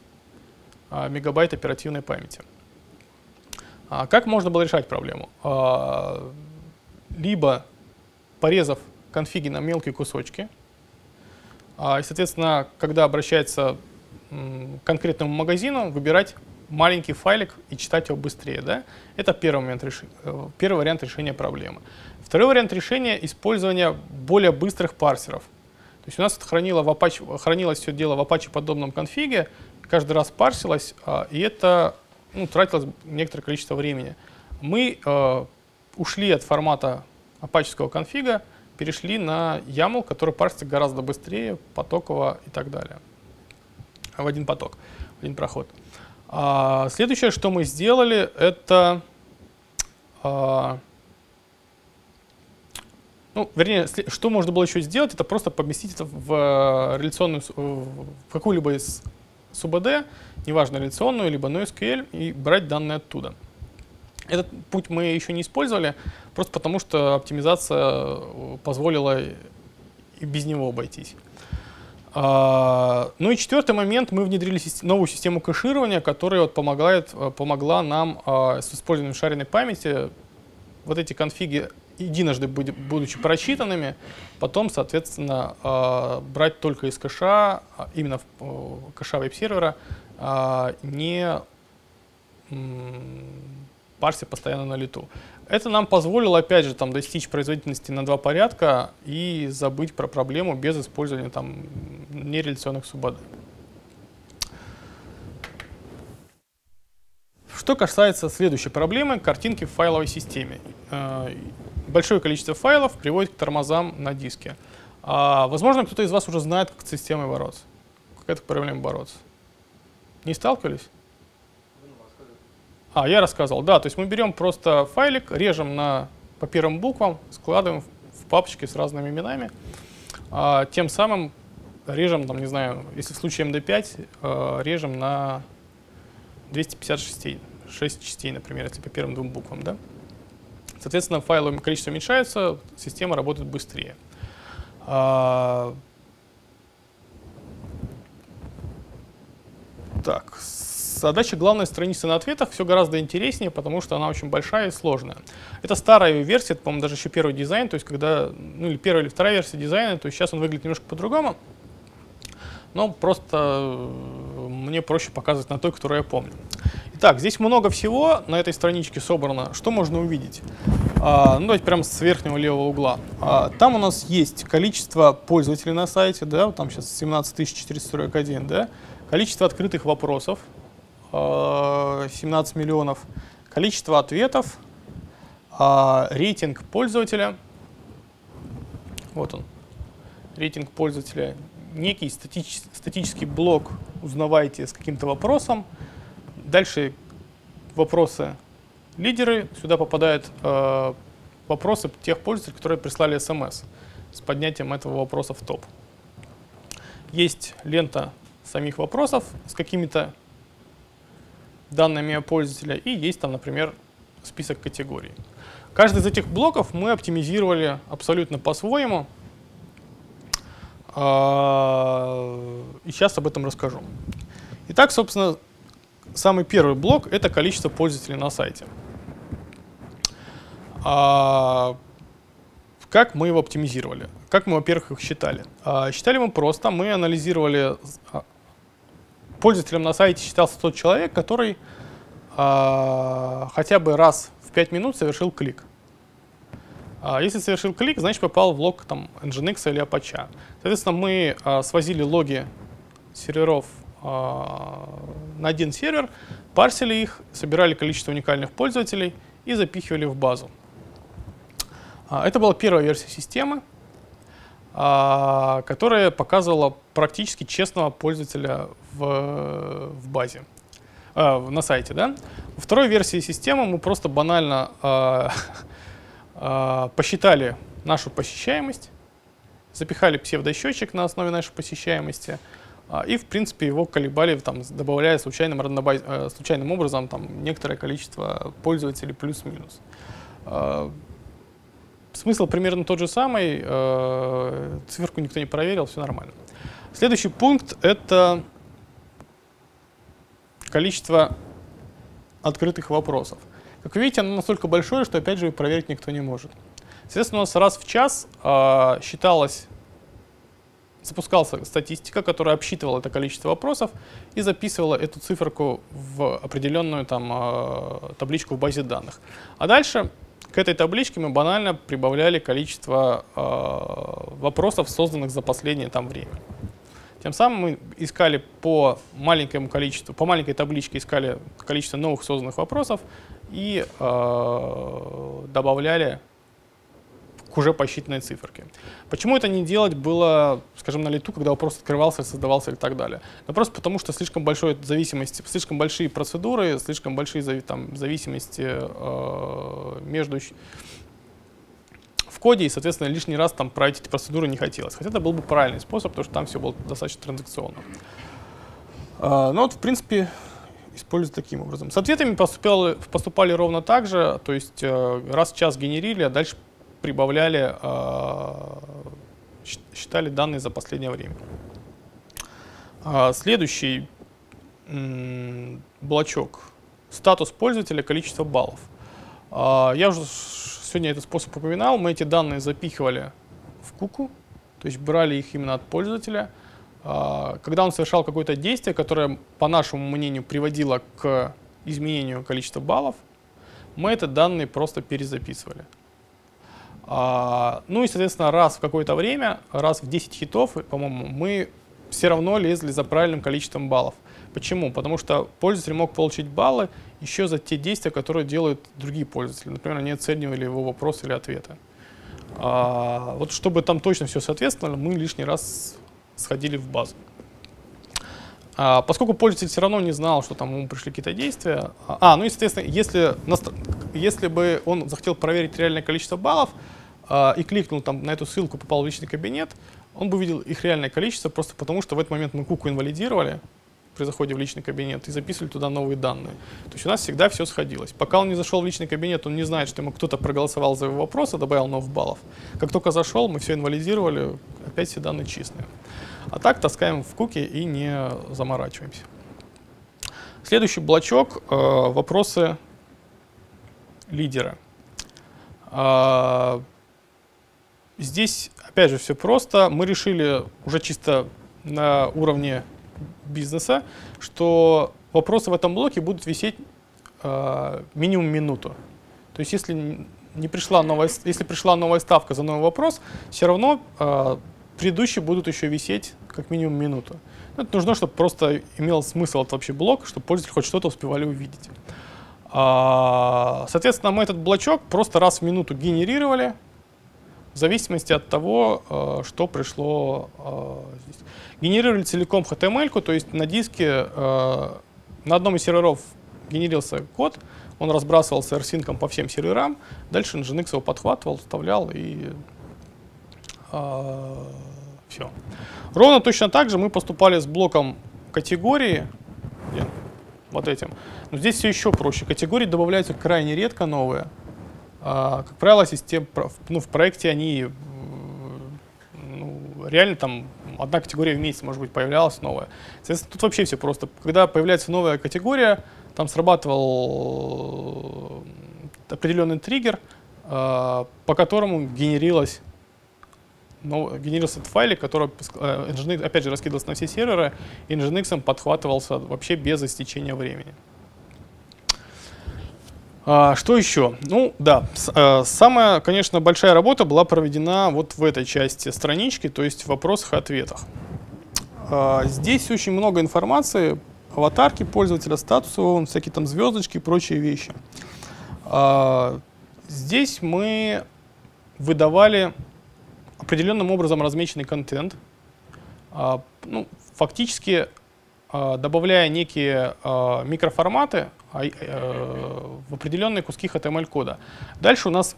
мегабайт оперативной памяти. Как можно было решать проблему? Либо порезав конфиги на мелкие кусочки, и, соответственно, когда обращается к конкретному магазину, выбирать маленький файлик и читать его быстрее. Да? Это первый вариант решения проблемы. Второй вариант решения — использование более быстрых парсеров. То есть у нас хранилось все дело в Apache-подобном конфиге, каждый раз парсилось, и это, ну, тратилось некоторое количество времени. Мы ушли от формата апаческого конфига, перешли на YAML, который парсится гораздо быстрее, потоково и так далее. В один поток, в один проход. Следующее, что мы сделали, это... что можно было еще сделать, это просто поместить это в какую-либо из СУБД, неважно, реляционную, либо NoSQL, и брать данные оттуда. Этот путь мы еще не использовали, просто потому что оптимизация позволила и без него обойтись. Ну и четвертый момент, мы внедрили новую систему кэширования, которая вот помогла нам с использованием шаренной памяти вот эти конфиги, единожды будучи прочитанными, потом, соответственно, брать только из кэша, именно кэша веб-сервера, не парсить постоянно на лету. Это нам позволило, опять же, там, достичь производительности на 2 порядка и забыть про проблему без использования там нереляционных суббоды. Что касается следующей проблемы — картинки в файловой системе. Большое количество файлов приводит к тормозам на диске. Возможно, кто-то из вас уже знает, как с системой бороться. Как эта проблема бороться? Не сталкивались? Я рассказывал, да, то есть мы берем просто файлик, режем по первым буквам, складываем в папочки с разными именами, тем самым режем, там, не знаю, если в случае MD5, режем на 256 частей, например, если по первым 2 буквам, да. Соответственно, файловое количество уменьшается, система работает быстрее. Так, задача главной страницы на ответах все гораздо интереснее, потому что она очень большая и сложная. Это старая ее версия, это, по-моему, даже еще первый дизайн, то есть когда, ну, или первая или вторая версия дизайна, то есть сейчас он выглядит немножко по-другому, но просто мне проще показывать на той, которую я помню. Итак, здесь много всего на этой страничке собрано, что можно увидеть. Ну, давайте прямо с верхнего левого угла. Там у нас есть количество пользователей на сайте, да, там сейчас 17441, да, количество открытых вопросов, 17 миллионов, количество ответов, рейтинг пользователя, вот он, рейтинг пользователя, некий статический блок «Узнавайте» с каким-то вопросом, дальше вопросы лидеры, сюда попадают вопросы тех пользователей, которые прислали смс с поднятием этого вопроса в топ. есть лента самих вопросов с какими-то данными о пользователя, и есть там, например, список категорий. Каждый из этих блоков мы оптимизировали абсолютно по-своему. И сейчас об этом расскажу. Итак, собственно, самый первый блок — это количество пользователей на сайте. Как мы его оптимизировали? Как мы, во-первых, их считали? Считали мы просто. Мы анализировали... Пользователем на сайте считался тот человек, который хотя бы раз в 5 минут совершил клик. Если совершил клик, значит попал в лог там, Nginx или Apache. Соответственно, мы свозили логи серверов на один сервер, парсили их, собирали количество уникальных пользователей и запихивали в базу. Это была первая версия системы, которая показывала практически честного пользователя в базе, на сайте. Да? Во второй версии системы мы просто банально посчитали нашу посещаемость, запихали псевдосчетчик на основе нашей посещаемости и, в принципе, его колебали, там, добавляя случайным образом там, некоторое количество пользователей плюс-минус. Смысл примерно тот же самый, циферку никто не проверил, все нормально. Следующий пункт — это количество открытых вопросов. Как видите, оно настолько большое, что, опять же, проверить никто не может. Соответственно, у нас раз в час запускалась статистика, которая обсчитывала это количество вопросов и записывала эту циферку в определенную там, табличку в базе данных. А дальше... К этой табличке мы банально прибавляли количество вопросов, созданных за последнее там время. Тем самым мы искали по маленькой табличке искали количество новых созданных вопросов и добавляли к уже посчитанной циферке. Почему это не делать было, скажем, на лету, когда вопрос открывался, создавался и так далее? Да просто потому, что слишком большая зависимость, слишком большие процедуры, слишком большие зависимости между в коде, и, соответственно, лишний раз там править эти процедуры не хотелось. Хотя это был бы правильный способ, потому что там все было достаточно транзакционно. Но вот, в принципе, используют таким образом. С ответами поступали ровно так же, то есть раз в час генерили, а дальше прибавляли, считали данные за последнее время. Следующий блочок — статус пользователя, количество баллов. Я уже сегодня этот способ упоминал. Мы эти данные запихивали в куку, то есть брали их именно от пользователя. Когда он совершал какое-то действие, которое, по нашему мнению, приводило к изменению количества баллов, мы эти данные просто перезаписывали. Ну и, соответственно, раз в какое-то время, раз в 10 хитов, по-моему, мы все равно лезли за правильным количеством баллов. Почему? Потому что пользователь мог получить баллы еще за те действия, которые делают другие пользователи. Например, они оценивали его вопросы или ответы. Вот чтобы там точно все соответствовало, мы лишний раз сходили в базу. Поскольку пользователь все равно не знал, что там ему пришли какие-то действия. Ну и, соответственно, если бы он захотел проверить реальное количество баллов и кликнул там на эту ссылку, попал в личный кабинет, он бы увидел их реальное количество, просто потому что в этот момент мы куку инвалидировали при заходе в личный кабинет и записывали туда новые данные. То есть у нас всегда все сходилось. Пока он не зашел в личный кабинет, он не знает, что ему кто-то проголосовал за его вопрос, а добавил новых баллов. Как только зашел, мы все инвалидировали, опять все данные чистые. А так таскаем в куки и не заморачиваемся. Следующий блочок — вопросы лидера. Здесь, опять же, все просто. Мы решили уже чисто на уровне бизнеса, что вопросы в этом блоке будут висеть минимум минуту. То есть если пришла новая ставка за новый вопрос, все равно предыдущие будут еще висеть как минимум минуту. Это нужно, чтобы просто имел смысл этот вообще блок, чтобы пользователи хоть что-то успевали увидеть. Соответственно, мы этот блочок просто раз в минуту генерировали, в зависимости от того, что пришло здесь. Генерировали целиком HTML-ку, то есть на диске на одном из серверов генерился код, он разбрасывался rsync по всем серверам, дальше Nginx его подхватывал, вставлял и Все. Ровно точно так же мы поступали с блоком категории. Вот этим. Но здесь все еще проще. Категории добавляются крайне редко новые. Как правило, систем, в проекте они реально там одна категория в месяц, может быть, появлялась новая. Соответственно, тут вообще все просто. Когда появляется новая категория, там срабатывал определенный триггер, по которому генерился этот файлик, который, Nginx, опять же, раскидывался на все серверы, и Nginx подхватывался вообще без истечения времени. Что еще? Ну да, самая, конечно, большая работа была проведена вот в этой части странички, то есть в вопросах и ответах. Здесь очень много информации, аватарки пользователя, статусы, всякие там звездочки и прочие вещи. Здесь мы выдавали определенным образом размеченный контент, фактически добавляя некие микроформаты в определенные куски HTML-кода. Дальше у нас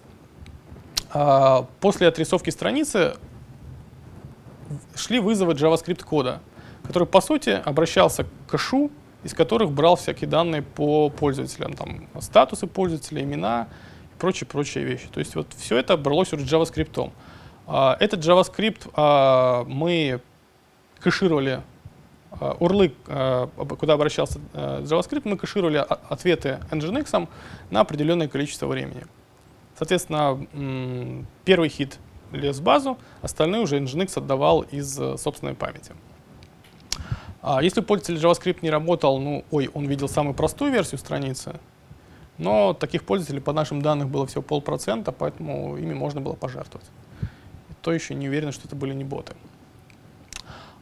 после отрисовки страницы шли вызовы JavaScript-кода, который, по сути, обращался к кэшу, из которых брал всякие данные по пользователям, там, статусы пользователя, имена и прочие вещи. То есть вот все это бралось уже JavaScript-ом. Этот JavaScript мы кэшировали, урлы, куда обращался JavaScript, мы кэшировали ответы Nginx на определенное количество времени. Соответственно, первый хит лез в базу, остальные уже Nginx отдавал из собственной памяти. Если пользователь JavaScript не работал, он видел самую простую версию страницы, но таких пользователей, по нашим данным, было всего 0,5%, поэтому ими можно было пожертвовать. То еще не уверен, что это были не боты.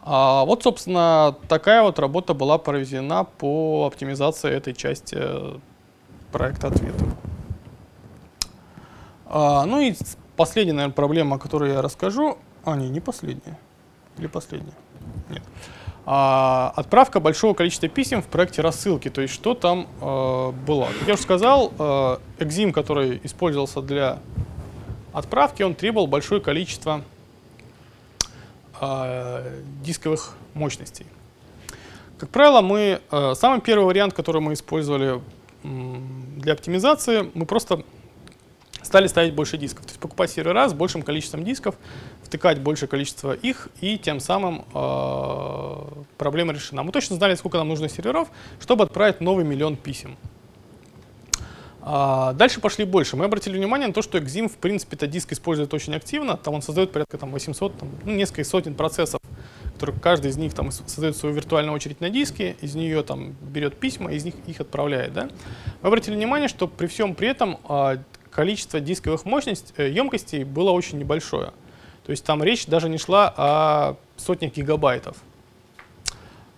Вот, собственно, такая вот работа была проведена по оптимизации этой части проекта ответа. Ну и последняя, наверное, проблема, о которой я расскажу. Не последняя. Или последняя? Нет. Отправка большого количества писем в проекте рассылки. То есть что там было? Как я уже сказал, Exim, который использовался для отправки, он требовал большое количество дисковых мощностей. Как правило, мы самый первый вариант, который мы использовали для оптимизации, мы просто стали ставить больше дисков. То есть покупать сервер раз с большим количеством дисков, втыкать большее количество их, и тем самым проблема решена. Мы точно знали, сколько нам нужно серверов, чтобы отправить новый миллион писем. Дальше пошли больше. Мы обратили внимание на то, что Exim, в принципе, этот диск использует очень активно. Там он создает порядка там, 800, несколько сотен процессов, которые каждый из них там, создает свою виртуальную очередь на диске, из нее там, берет письма, из них их отправляет. Да? Мы обратили внимание, что при всем при этом количество дисковых емкостей было очень небольшое. То есть там речь даже не шла о сотнях гигабайтов.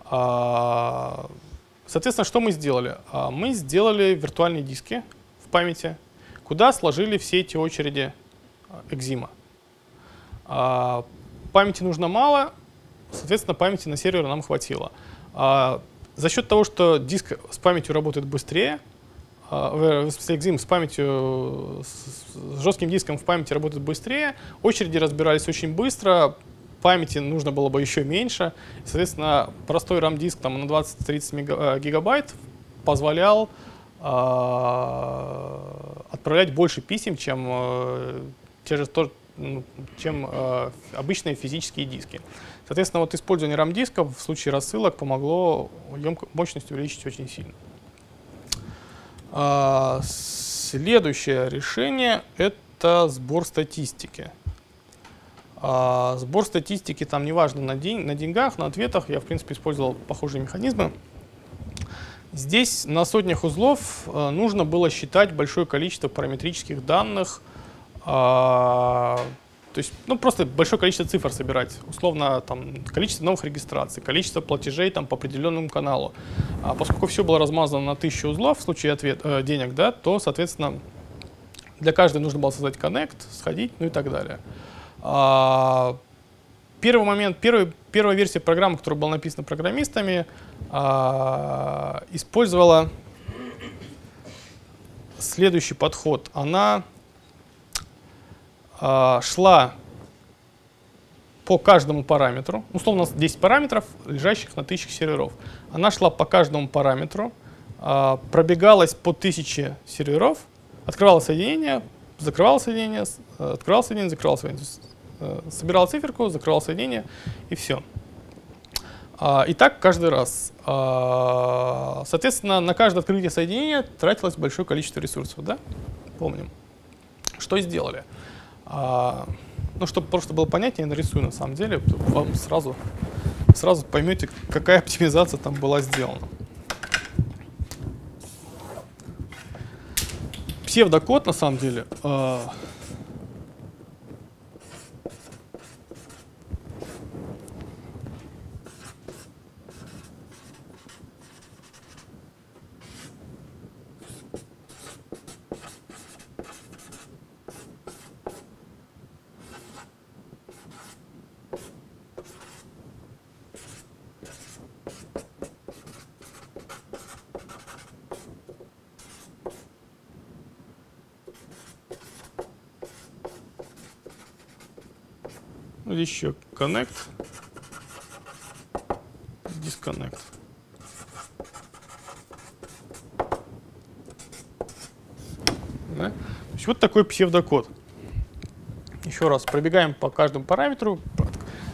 Соответственно, что мы сделали? Мы сделали виртуальные диски в памяти, куда сложили все эти очереди Exim. Памяти нужно мало, соответственно, памяти на сервер нам хватило. За счет того, что диск с памятью работает быстрее, Exim с памятью, с жестким диском в памяти работает быстрее, очереди разбирались очень быстро, памяти нужно было бы еще меньше. Соответственно, простой RAM-диск там, на 20-30 гигабайт позволял отправлять больше писем, чем обычные физические диски. Соответственно, вот использование RAM-диска в случае рассылок помогло мощность увеличить очень сильно. Следующее решение — это сбор статистики. Сбор статистики, там неважно, на деньгах, на ответах, я, в принципе, использовал похожие механизмы. Здесь на сотнях узлов нужно было считать большое количество параметрических данных, то есть, просто большое количество цифр собирать, условно, там, количество новых регистраций, количество платежей там, по определенному каналу. Поскольку все было размазано на 1000 узлов в случае денег, да, то, соответственно, для каждой нужно было создать коннект, сходить, и так далее. Первая версия программы, которая была написана программистами, использовала следующий подход. Она шла по каждому параметру. Условно, у нас 10 параметров, лежащих на 1000 серверов. Она шла по каждому параметру, пробегалась по 1000 серверов, открывала соединение, закрывала соединение, открывала соединение, закрывала соединение. Собирала циферку, закрывала соединение, и все. И так каждый раз. Соответственно, на каждое открытие соединения тратилось большое количество ресурсов. Да? Помним. Что сделали? Ну, чтобы просто было понятнее, я нарисую на самом деле. Вам сразу поймете, какая оптимизация там была сделана. Псевдокод, на самом деле, еще connect, disconnect. Да? То есть вот такой псевдокод. Еще раз, пробегаем по каждому параметру,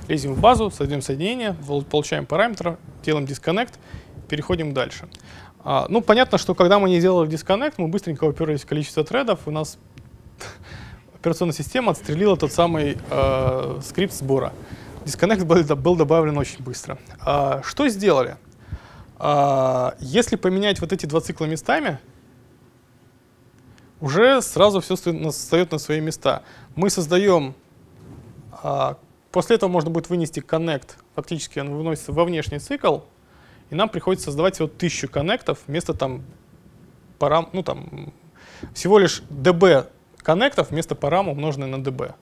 лезем в базу, создаем соединение, получаем параметр, делаем disconnect, переходим дальше. Ну, понятно, что когда мы не делали disconnect, мы быстренько уперлись в количество тредов, у нас операционная система отстрелила тот самый скрипт сбора. Disconnect был добавлен очень быстро. Что сделали? Если поменять вот эти два цикла местами, уже сразу все встает на свои места. Мы создаем, после этого можно будет вынести connect, фактически он выносится во внешний цикл, и нам приходится создавать всего 1000 коннектов вместо там, всего лишь db коннектов вместо парам, умноженной на db.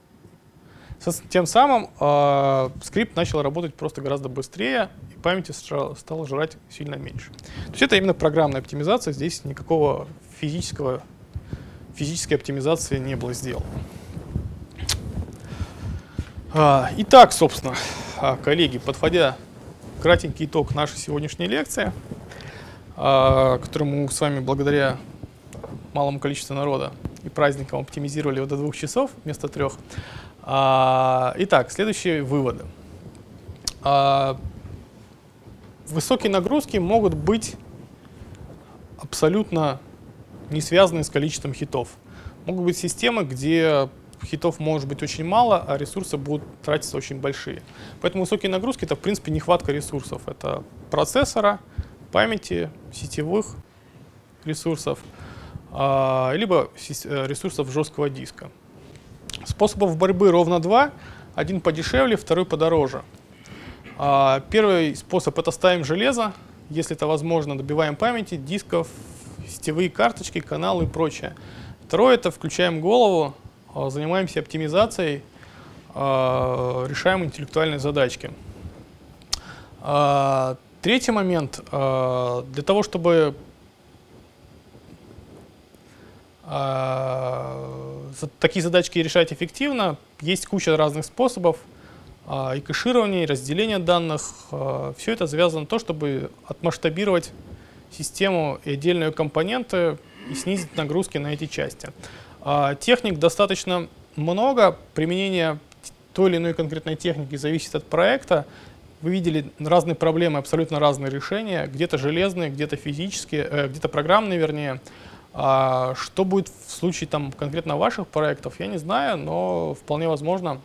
Тем самым скрипт начал работать просто гораздо быстрее, и памяти стало жрать сильно меньше. То есть это именно программная оптимизация, здесь никакого физической оптимизации не было сделано. Итак, собственно, коллеги, подводя кратенький итог нашей сегодняшней лекции, которую мы с вами благодаря малому количеству народа и праздникам оптимизировали его до 2 часов вместо 3. Итак, следующие выводы. Высокие нагрузки могут быть абсолютно не связаны с количеством хитов. Могут быть системы, где хитов может быть очень мало, а ресурсы будут тратиться очень большие. Поэтому высокие нагрузки — это, в принципе, нехватка ресурсов. Это процессора, памяти, сетевых ресурсов, либо ресурсов жесткого диска. Способов борьбы ровно 2. Один подешевле, второй подороже. Первый способ — это ставим железо. Если это возможно, добиваем памяти, дисков, сетевые карточки, каналы и прочее. Второе — это включаем голову, занимаемся оптимизацией, решаем интеллектуальные задачки. Третий момент. Для того, чтобы такие задачки решать эффективно, есть куча разных способов, и кэширование, и разделение данных. Все это завязано на то, чтобы отмасштабировать систему и отдельные компоненты и снизить нагрузки на эти части. Техник достаточно много, применение той или иной конкретной техники зависит от проекта. Вы видели разные проблемы, абсолютно разные решения, где-то железные, где-то физические, где-то программные, вернее. Что будет в случае там, конкретно ваших проектов, я не знаю, но вполне возможно,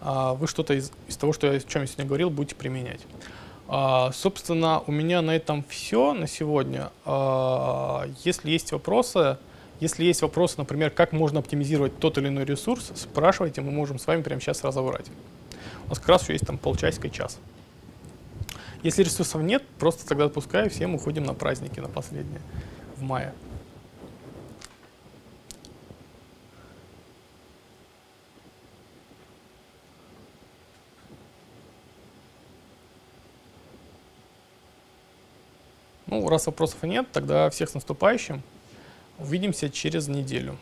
вы что-то из того, о чем я сегодня говорил, будете применять. Собственно, у меня на этом все на сегодня. Если есть вопросы, например, как можно оптимизировать тот или иной ресурс, спрашивайте, мы можем с вами прямо сейчас разобрать. У нас как раз еще есть там полчасика и час. Если ресурсов нет, просто тогда отпускаю, все мы уходим на праздники, на последние. Мая. Ну, раз вопросов нет, тогда всех с наступающим. Увидимся через неделю.